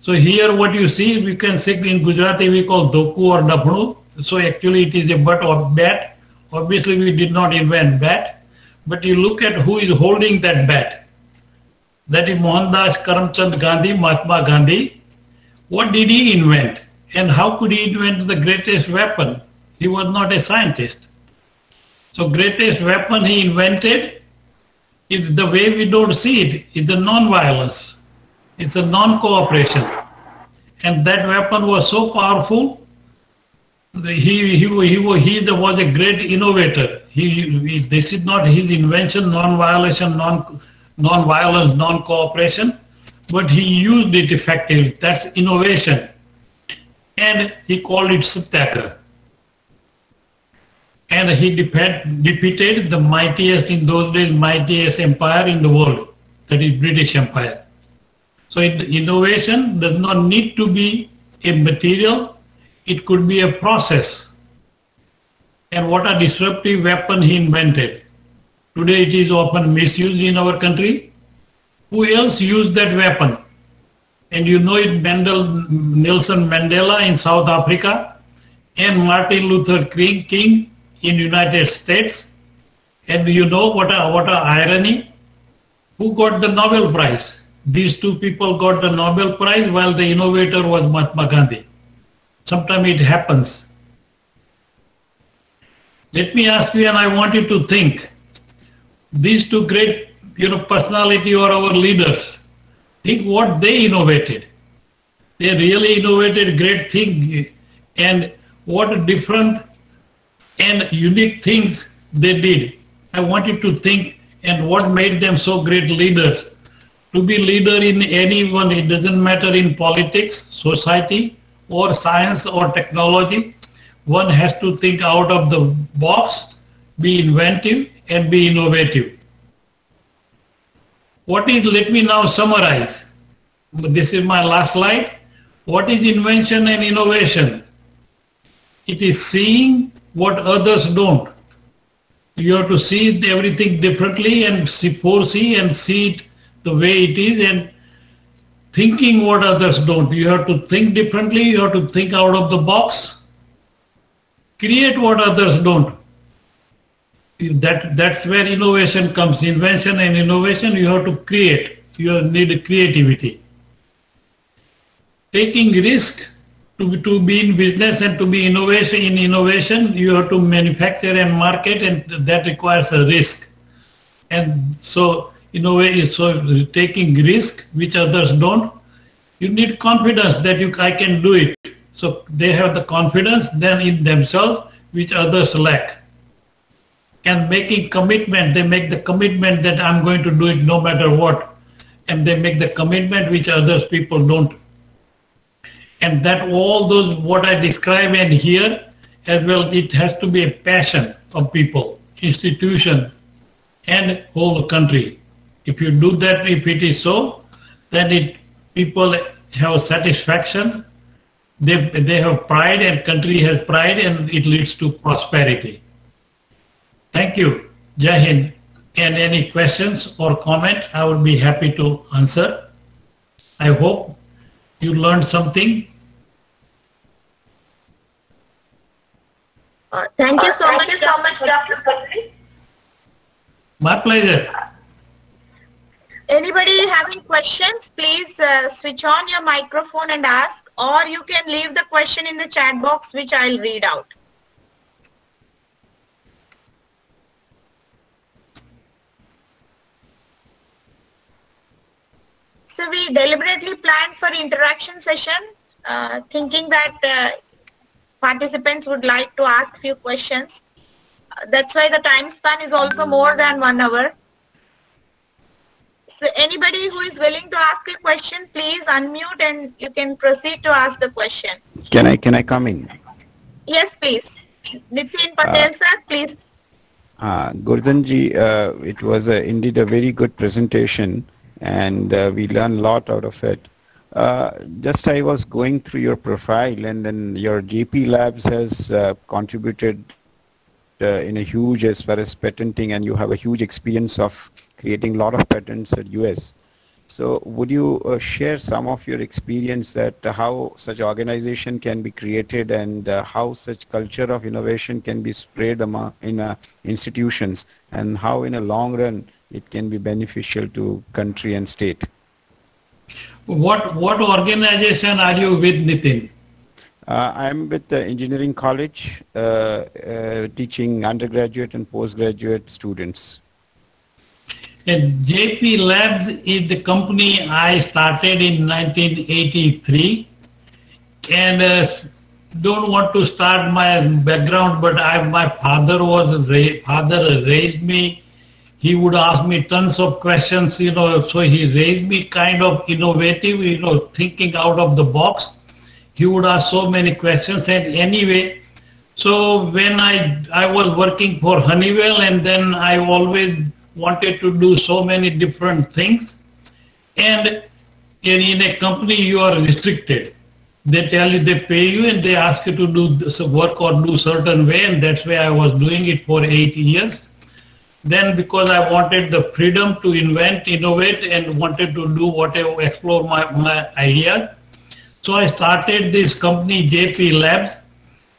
So here what you see, we can say in Gujarati we call doku or dabhnu. So actually it is a butt or bat. Obviously we did not invent bat. But you look at who is holding that bat. that is Mohandas Karamchand Gandhi, Mahatma Gandhi. What did he invent? And how could he invent the greatest weapon? He was not a scientist. So greatest weapon he invented is the way we don't see it. It's a non-violence. It's a non-cooperation. And that weapon was so powerful. He, he, he, he was a great innovator. He, he, this is not his invention, non-violation, non, non-violence, non-cooperation, but he used it effectively. That's innovation. And he called it satyagraha. And he defeated the mightiest, in those days, mightiest empire in the world, that is British Empire. So innovation does not need to be a material, it could be a process. And what a disruptive weapon he invented. Today it is often misused in our country. Who else used that weapon? And you know it, Mandel, Nelson Mandela in South Africa and Martin Luther King in United States. And you know what a, what a irony? Who got the Nobel Prize? These two people got the Nobel Prize while the innovator was Mahatma Gandhi. Sometimes it happens. Let me ask you, and I want you to think, these two great, you know, personality or our leaders, think what they innovated. They really innovated great things, and what different and unique things they did. I want you to think, and what made them so great leaders. To be leader in anyone, it doesn't matter in politics, society, or science or technology. One has to think out of the box, be inventive, and be innovative. What is, let me now summarize. This is my last slide. What is invention and innovation? It is seeing what others don't. You have to see everything differently and see, foresee and see it the way it is, and thinking what others don't. You have to think differently, you have to think out of the box, create what others don't. That, that's where innovation comes. Invention and innovation, you have to create. You need creativity. Taking risk to, to be in business and to be innovation in innovation, you have to manufacture and market, and that requires a risk. And so, innovation, so taking risk which others don't, you need confidence that you, I can do it. So they have the confidence then in themselves which others lack. And making commitment, they make the commitment that I'm going to do it no matter what. And they make the commitment which others people don't. And that all those, what I describe and here as well, it has to be a passion of people, institution and whole country. If you do that, if it is so, then it, people have satisfaction, they, they have pride, and country has pride, and it leads to prosperity. Thank you. Jai Hind. And any questions or comment, I would be happy to answer. I hope you learned something. Uh, thank you so uh, much, you so much Doctor Patel. My pleasure. Anybody having questions, please uh, switch on your microphone and ask, or you can leave the question in the chat box, which I'll read out. So we deliberately planned for interaction session, uh, thinking that uh, participants would like to ask few questions. Uh, that's why the time span is also more than one hour. So anybody who is willing to ask a question, please unmute and you can proceed to ask the question. Can I, can I come in? Yes, please. Nitin Patel uh, sir, please. Uh, Gordhan ji, uh, it was uh, indeed a very good presentation. And uh, we learn a lot out of it. Uh, just I was going through your profile, and then your J P Labs has uh, contributed uh, in a huge as far as patenting, and you have a huge experience of creating a lot of patents at U S. So would you uh, share some of your experience that uh, how such organization can be created, and uh, how such culture of innovation can be spread among in uh, institutions, and how in a long run it can be beneficial to country and state. What what organization are you with, Nitin? Uh, I'm with the engineering college, uh, uh, teaching undergraduate and postgraduate students. And J P Labs is the company I started in nineteen eighty-three, and uh, don't want to start my background, but I, my father was father raised me. He would ask me tons of questions, you know, so he raised me kind of innovative, you know, thinking out of the box. He would ask so many questions, and anyway, so when I, I was working for Honeywell, and then I always wanted to do so many different things, and in, in a company you are restricted. They tell you, they pay you, and they ask you to do this work or do certain way, and that's why I was doing it for eight years. Then because I wanted the freedom to invent, innovate, and wanted to do whatever, explore my, my ideas. So I started this company J P Labs,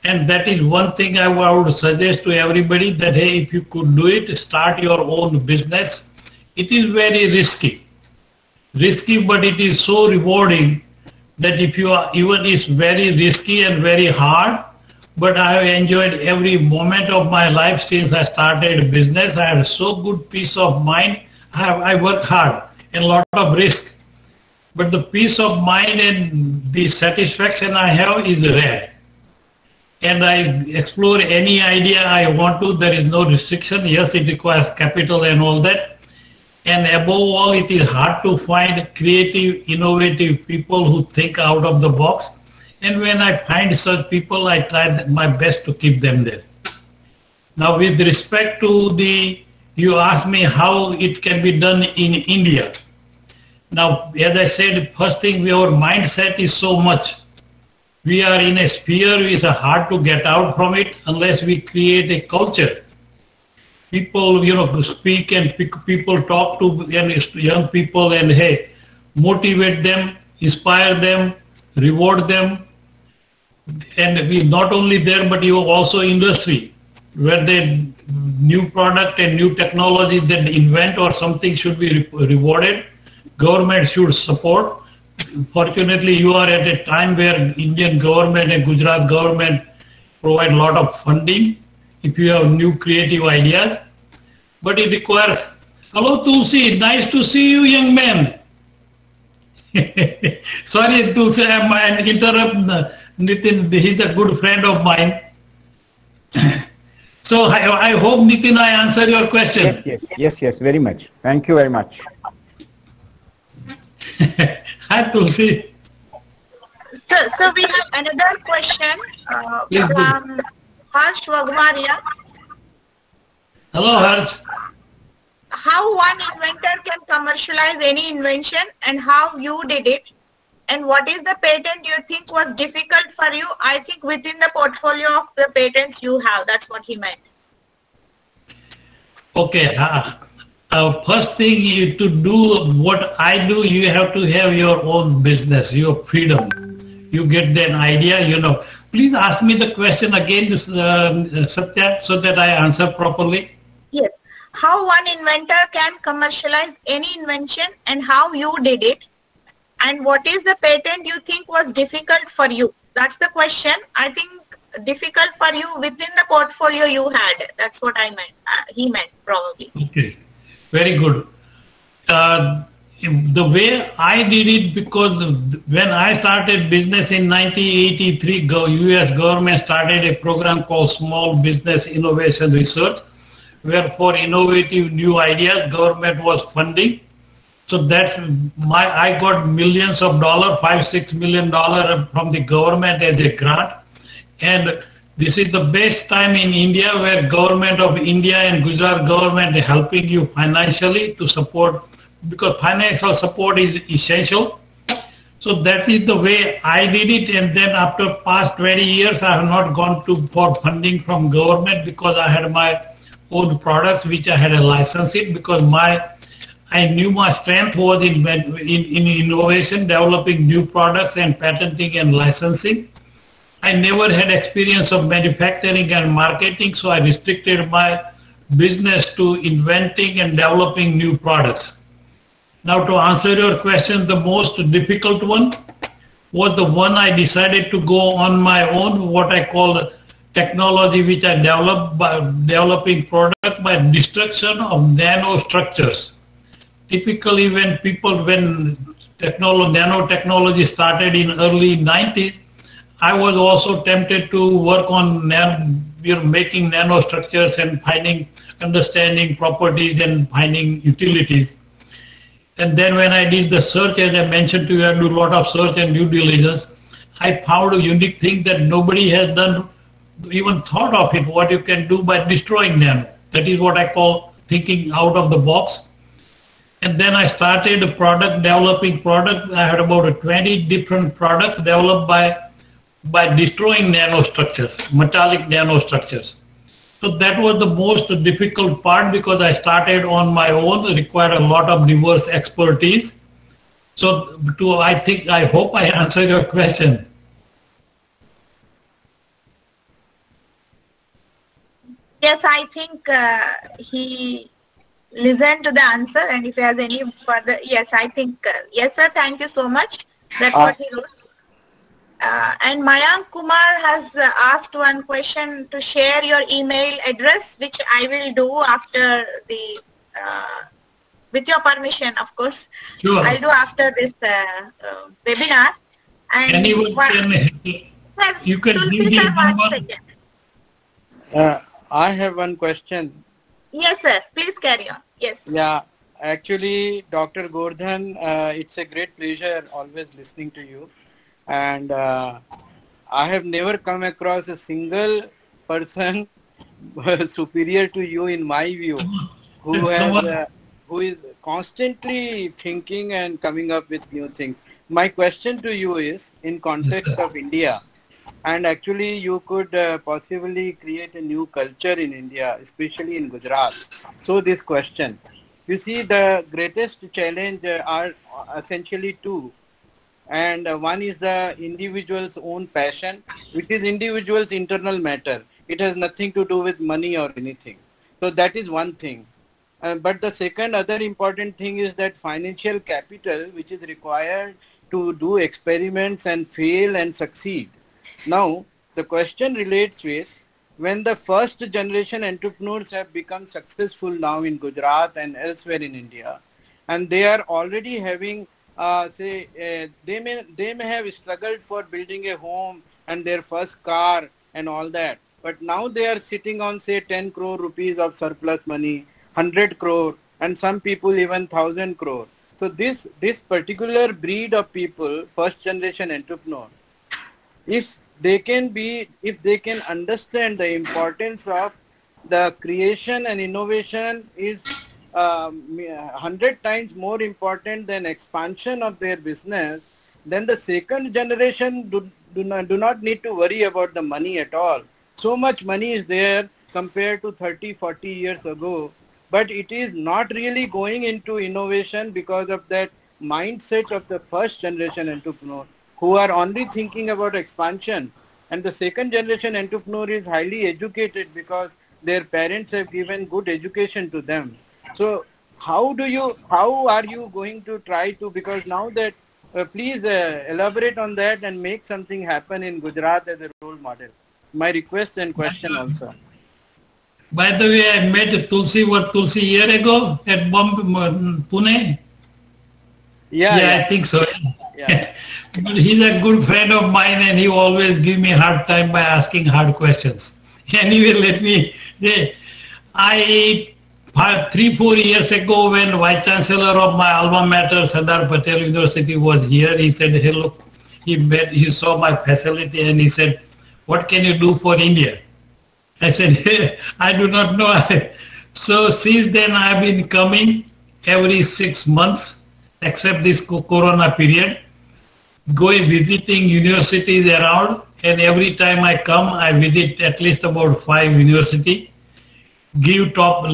and that is one thing I would suggest to everybody, that hey, if you could do it, start your own business. It is very risky, risky, but it is so rewarding that if you are, even it's very risky and very hard, but I have enjoyed every moment of my life since I started business. I have so good peace of mind. I, have, I work hard and a lot of risk. But the peace of mind and the satisfaction I have is rare. And I explore any idea I want to. There is no restriction. Yes, it requires capital and all that. And above all, it is hard to find creative, innovative people who think out of the box. And when I find such people, I try my best to keep them there. Now, with respect to the, you asked me how it can be done in India. Now, as I said, first thing, our mindset is so much. We are in a sphere, it's hard to get out from it unless we create a culture. People, you know, speak and people talk to young people and, hey, motivate them, inspire them, reward them. And we not only there, but you also industry, where they new product and new technology that invent or something should be re rewarded. Government should support. Fortunately, you are at a time where Indian government and Gujarat government provide a lot of funding if you have new creative ideas. But it requires, hello Tulsi, nice to see you, young man. Sorry Tulsi, I might interrupt Nitin, he's a good friend of mine. So I, I hope Nitin, I answered your question. Yes, yes, yes, yes, very much. Thank you very much. Hi Tulsi. So, so we have another question uh, yeah, from Harsh Vaghmaria. Hello Harsh. How one inventor can commercialize any invention and how you did it, and what is the patent you think was difficult for you? I think within the portfolio of the patents you have, that's what he meant. Okay. Uh, Uh, first thing you to do what I do, you have to have your own business, your freedom. You get an idea, you know. Please ask me the question again, this, uh, Satya, so that I answer properly. Yes. How one inventor can commercialize any invention and how you did it, and what is the patent you think was difficult for you? That's the question. I think difficult for you within the portfolio you had. That's what I meant. Uh, he meant probably. Okay. Very good. Uh, the way I did it, because when I started business in nineteen eighty-three, U S government started a program called Small Business Innovation Research, where for innovative new ideas, government was funding. So that my, I got millions of dollars, five, six million dollars from the government as a grant. And this is the best time in India where Government of India and Gujarat government are helping you financially to support, because financial support is essential. So that is the way I did it, and then after past twenty years I have not gone to for funding from government because I had my own products which I had a license in, because my I knew my strength was in, in, in innovation, developing new products and patenting and licensing. I never had experience of manufacturing and marketing, so I restricted my business to inventing and developing new products. Now, to answer your question, the most difficult one was the one I decided to go on my own, what I call technology which I developed by developing product by destruction of nanostructures. Typically when people, when technology, nanotechnology started in early nineties, I was also tempted to work on nan, you know, making nanostructures and finding, understanding properties and finding utilities. And then when I did the search, as I mentioned to you, I do a lot of search and due diligence, I found a unique thing that nobody has done, even thought of it, what you can do by destroying them. That is what I call thinking out of the box. And then I started a product, developing product. I had about twenty different products developed by, by destroying nanostructures, metallic nanostructures. So that was the most difficult part because I started on my own. It required a lot of diverse expertise. So to, I think, I hope I answered your question. Yes, I think uh, he listened to the answer, and if he has any further, yes, I think, uh, yes sir, thank you so much. That's uh, what he wrote. Uh, and Mayank Kumar has uh, asked one question to share your email address, which I will do after the, uh, with your permission, of course. Sure. I'll do after this uh, uh, webinar. And anyone one, can, yes, you can give me a number. I have one question. Yes, sir. Please carry on. Yes. Yeah. Actually, Doctor Gordhan, uh, it's a great pleasure always listening to you. And uh, I have never come across a single person superior to you, in my view, who, has, uh, who is constantly thinking and coming up with new things. My question to you is, in context yes, of India, and actually you could uh, possibly create a new culture in India, especially in Gujarat. So this question, you see, the greatest challenge uh, are essentially two. And uh, one is the individual's own passion, which is individual's internal matter. It has nothing to do with money or anything. So that is one thing. Uh, but the second other important thing is that financial capital, which is required to do experiments and fail and succeed. Now, the question relates with when the first generation entrepreneurs have become successful now in Gujarat and elsewhere in India, and they are already having, uh, say, uh, they may they may have struggled for building a home and their first car and all that, but now they are sitting on, say, ten crore rupees of surplus money, one hundred crore, and some people even one thousand crore. So this this particular breed of people, first generation entrepreneur, if they can be, if they can understand the importance of the creation and innovation is um, one hundred times more important than expansion of their business, then the second generation do, do, not, do not need to worry about the money at all. So much money is there compared to thirty, forty years ago, but it is not really going into innovation because of that mindset of the first generation entrepreneur, who are only thinking about expansion. And the second generation entrepreneur is highly educated because their parents have given good education to them. So how do you, how are you going to try to, because now that, uh, please uh, elaborate on that and make something happen in Gujarat as a role model. My request and question also. By the way, I met Tulsi, what, Tulsi a year ago at Bombay, Pune? Yeah, yeah, yeah, I think so. Yeah. But he's a good friend of mine and he always gives me a hard time by asking hard questions. Anyway, let me say, I, five, three, four years ago when Vice Chancellor of my alma mater, Sardar Patel University, was here, he said, hey look, he met, he saw my facility and he said, what can you do for India? I said, hey, I do not know. So since then I've been coming every six months, except this corona period, going visiting universities around, and every time I come, I visit at least about five universities, give top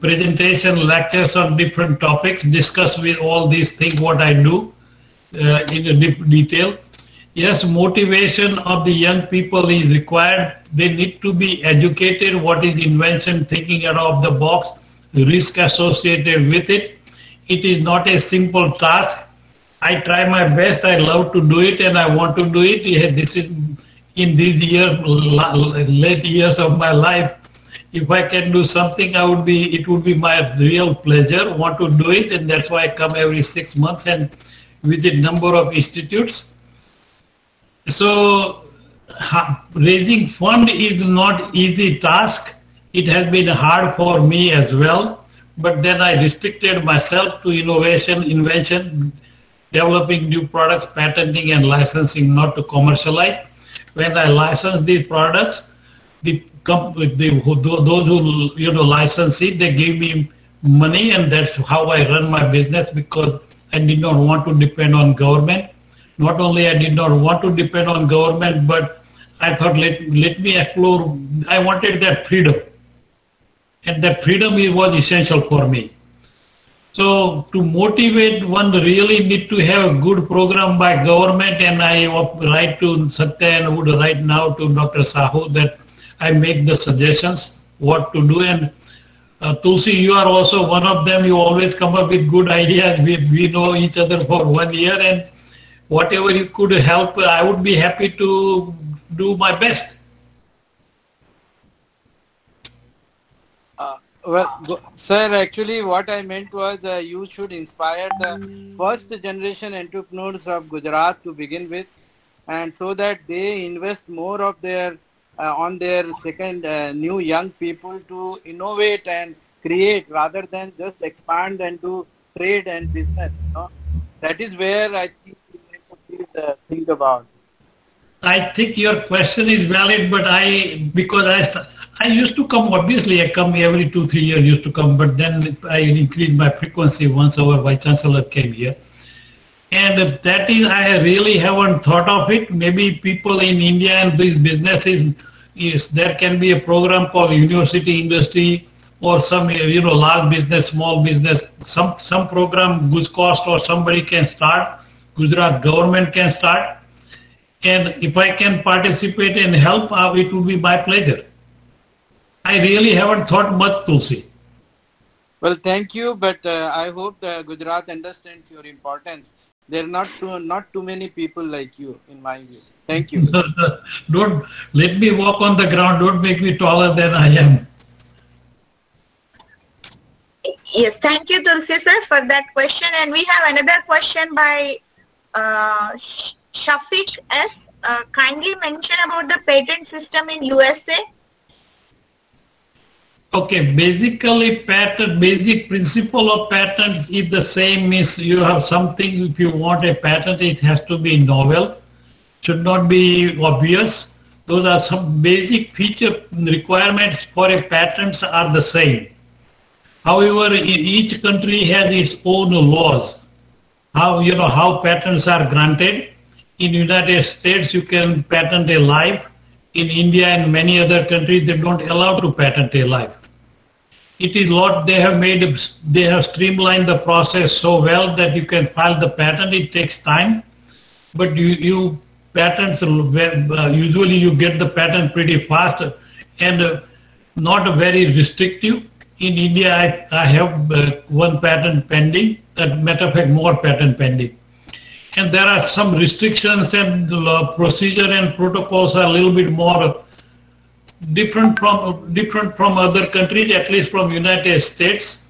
presentation, lectures on different topics, discuss with all these things what I do uh, in a deep detail. Yes, motivation of the young people is required. They need to be educated what is invention, thinking out of the box, risk associated with it. It is not a simple task. I try my best. I love to do it and I want to do it. This is in these years, late years of my life. If I can do something, I would be. It would be my real pleasure. Want to do it, and that's why I come every six months and visit number of institutes. So raising fund is not easy task. It has been hard for me as well, but then I restricted myself to innovation, invention, developing new products, patenting and licensing, not to commercialize. When I license these products, the, the those who you know license it, they give me money, and that's how I run my business, because I did not want to depend on government. Not only I did not want to depend on government, but I thought let, let me explore. I wanted that freedom, and that freedom was essential for me. So to motivate, one really need to have a good program by government, and I write to Satya and would write now to Doctor Sahu that I make the suggestions what to do. And uh, Tulsi, you are also one of them. You always come up with good ideas. We, we know each other for one year, and whatever you could help, I would be happy to do my best. Uh, well, go, sir, actually what I meant was uh, you should inspire the first generation entrepreneurs of Gujarat to begin with, and so that they invest more of their, uh, on their second uh, new young people to innovate and create rather than just expand and do trade and business. You know? That is where I think think about. I think your question is valid, but I because I I used to come, obviously I come every two three years used to come, but then I increased my frequency once our Vice Chancellor came here, and that is I really haven't thought of it. Maybe people in India and these businesses is there can be a program called University Industry or some you know large business, small business, some some program GUJCOST or somebody can start. Gujarat government can start, and if I can participate and help, it would be my pleasure. I really haven't thought much, Tulsi. Well, thank you, but uh, I hope the Gujarat understands your importance. There are not too, not too many people like you, in my view. Thank you. Don't let me walk on the ground. Don't make me taller than I am. Yes, thank you, Tulsi sir, for that question. And we have another question by Uh, Shafiq S. Uh, kindly mention about the patent system in U S A. Okay, basically patent, basic principle of patents is the same as you have something, if you want a patent, it has to be novel, should not be obvious. Those are some basic feature requirements for a patents are the same. However, each country has its own laws. How you know how patents are granted. In United States you can patent a life. In India and many other countries they don't allow to patent a life. It is lot they have made they have streamlined the process so well that you can file the patent. It takes time, but you, you patents usually you get the patent pretty fast and not very restrictive. In India, I, I have uh, one patent pending, uh, matter of fact, more patent pending. And there are some restrictions and uh, procedure and protocols are a little bit more different from, different from other countries, at least from United States.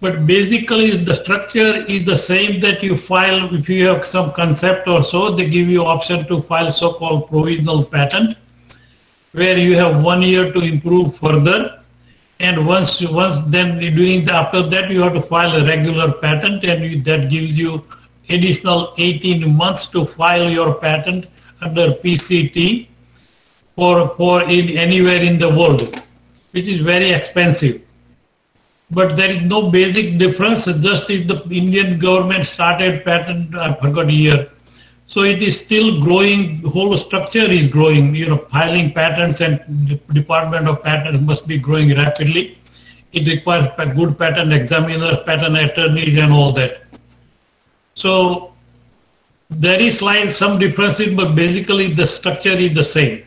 But basically, the structure is the same that you file, if you have some concept or so, they give you option to file so-called provisional patent, where you have one year to improve further. And once, once then during the, after that you have to file a regular patent, and you, that gives you additional eighteen months to file your patent under P C T for, for in anywhere in the world, which is very expensive. But there is no basic difference, just if the Indian government started patent, I forgot year. So it is still growing, the whole structure is growing, you know, filing patents and the Department of Patents must be growing rapidly. It requires good patent examiners, patent attorneys and all that. So There is slight some differences, but basically the structure is the same.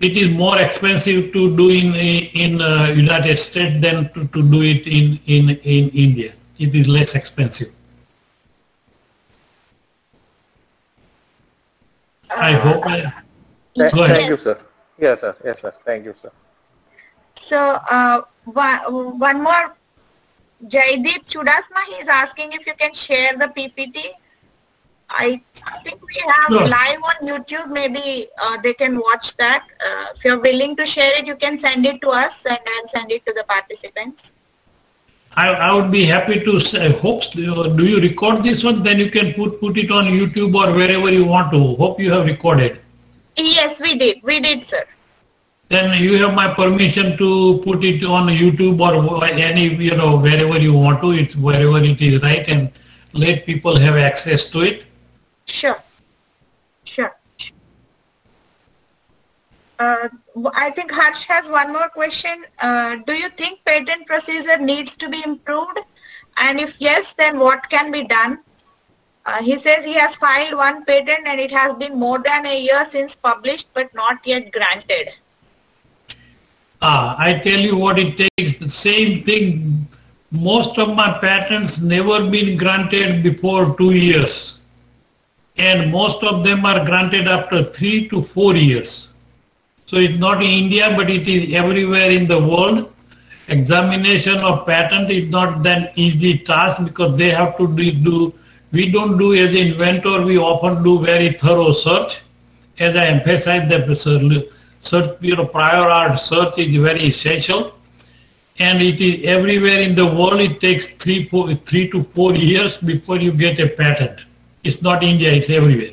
It is more expensive to do in in uh, United States than to, to do it in, in in India. It is less expensive. I hope. I, Th go ahead. Thank you, sir. Yes, sir. Yes, sir. Thank you, sir. So uh, one more, Jaideep Chudasma, he is asking if you can share the P P T. I think we have no. live on YouTube. Maybe uh, they can watch that. Uh, if you're willing to share it, you can send it to us, and I'll send it to the participants. I, I would be happy to. Say, hope do you record this one? Then you can put put it on YouTube or wherever you want to. Hope you have recorded. Yes, we did. We did, sir. Then you have my permission to put it on YouTube or any you know wherever you want to. It's wherever it is right, and let people have access to it. Sure, sure. Uh, I think Harsh has one more question. Uh, do you think patent procedure needs to be improved? And if yes, then what can be done? Uh, he says he has filed one patent and it has been more than a year since published but not yet granted. Ah, I tell you what it takes. The same thing. Most of my patents never been granted before two years. And most of them are granted after three to four years. So it's not in India, but it is everywhere in the world. Examination of patent is not an easy task because they have to do, we don't do as an inventor, we often do very thorough search. As I emphasized, the search, you know, prior art search is very essential. And it is everywhere in the world, it takes three, four, three to four years before you get a patent. It's not India, it's everywhere.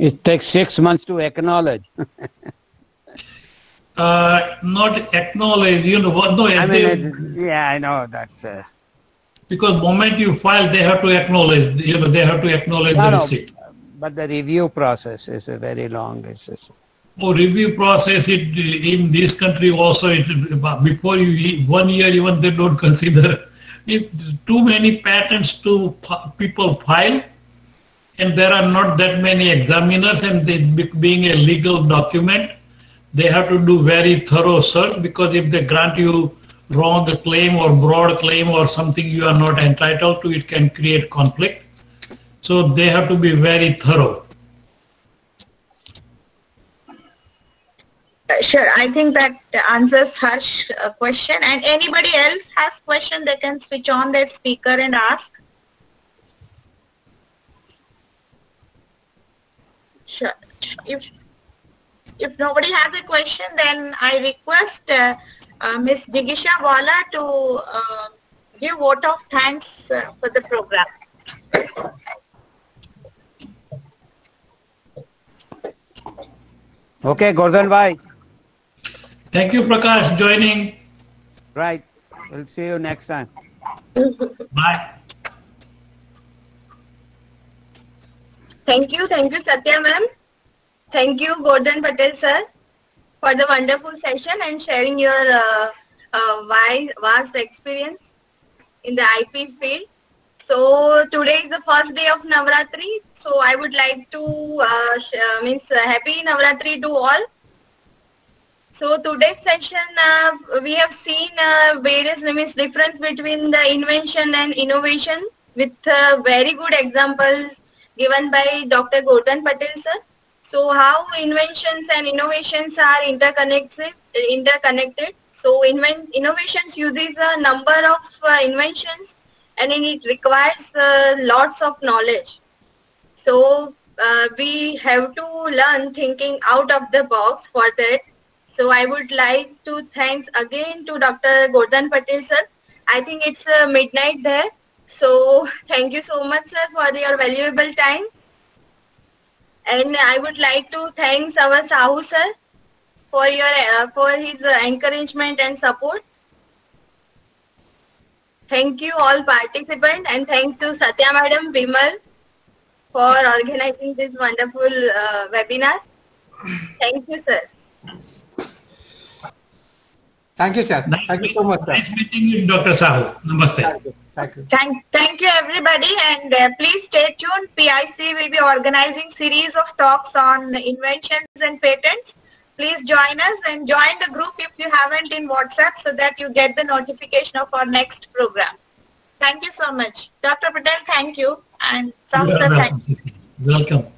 It takes six months to acknowledge. uh, not acknowledge, you know, what? No, I they, mean, it, yeah, I know that's. Uh, because moment you file, they have to acknowledge, you know, they have to acknowledge no, the receipt. No, but the review process is a very long process. Oh, review process it, in this country also, it, before you, one year even they don't consider. It's too many patents to people file, and there are not that many examiners, and they, being a legal document, they have to do very thorough search, because if they grant you wrong claim or broad claim or something you are not entitled to, it can create conflict. So they have to be very thorough. Sure, I think that answers Harsh's uh, question. And anybody else has question, they can switch on their speaker and ask. Sure. If if nobody has a question, then I request uh, uh, Miz Digisha Wala to uh, give vote of thanks uh, for the program. Okay, Gordhan bhai. Thank you, Prakash, joining. Right. We'll see you next time. Bye. Thank you. Thank you, Satya ma'am. Thank you, Gordhan Patel sir, for the wonderful session and sharing your uh, uh, vast experience in the I P field. So today is the first day of Navaratri. So I would like to uh, uh, means uh, happy Navaratri to all. So today's session, uh, we have seen uh, various means difference between the invention and innovation with uh, very good examples given by Doctor Gordhan Patel sir. So how inventions and innovations are interconnected? Interconnected. So invent innovations uses a number of uh, inventions, and it requires uh, lots of knowledge. So uh, we have to learn thinking out of the box for that. So I would like to thanks again to Doctor Gordhan Patel sir. I think it's uh, midnight there. So thank you so much sir for your valuable time. And I would like to thanks our Sahu sir for your uh, for his uh, encouragement and support. Thank you all participants, and thanks to Satya madam, Bimal, for organizing this wonderful uh, webinar. Thank you, sir. Thank you, sir. Nice thank you so much. Sir. Nice meeting you, Doctor Sahu. Namaste. Thank you. Thank you. Thank, thank you, everybody. And uh, please stay tuned. P I C will be organizing series of talks on inventions and patents. Please join us and join the group if you haven't in WhatsApp so that you get the notification of our next program. Thank you so much. Doctor Patel, thank you. And Sahu, sir, thank you. Welcome.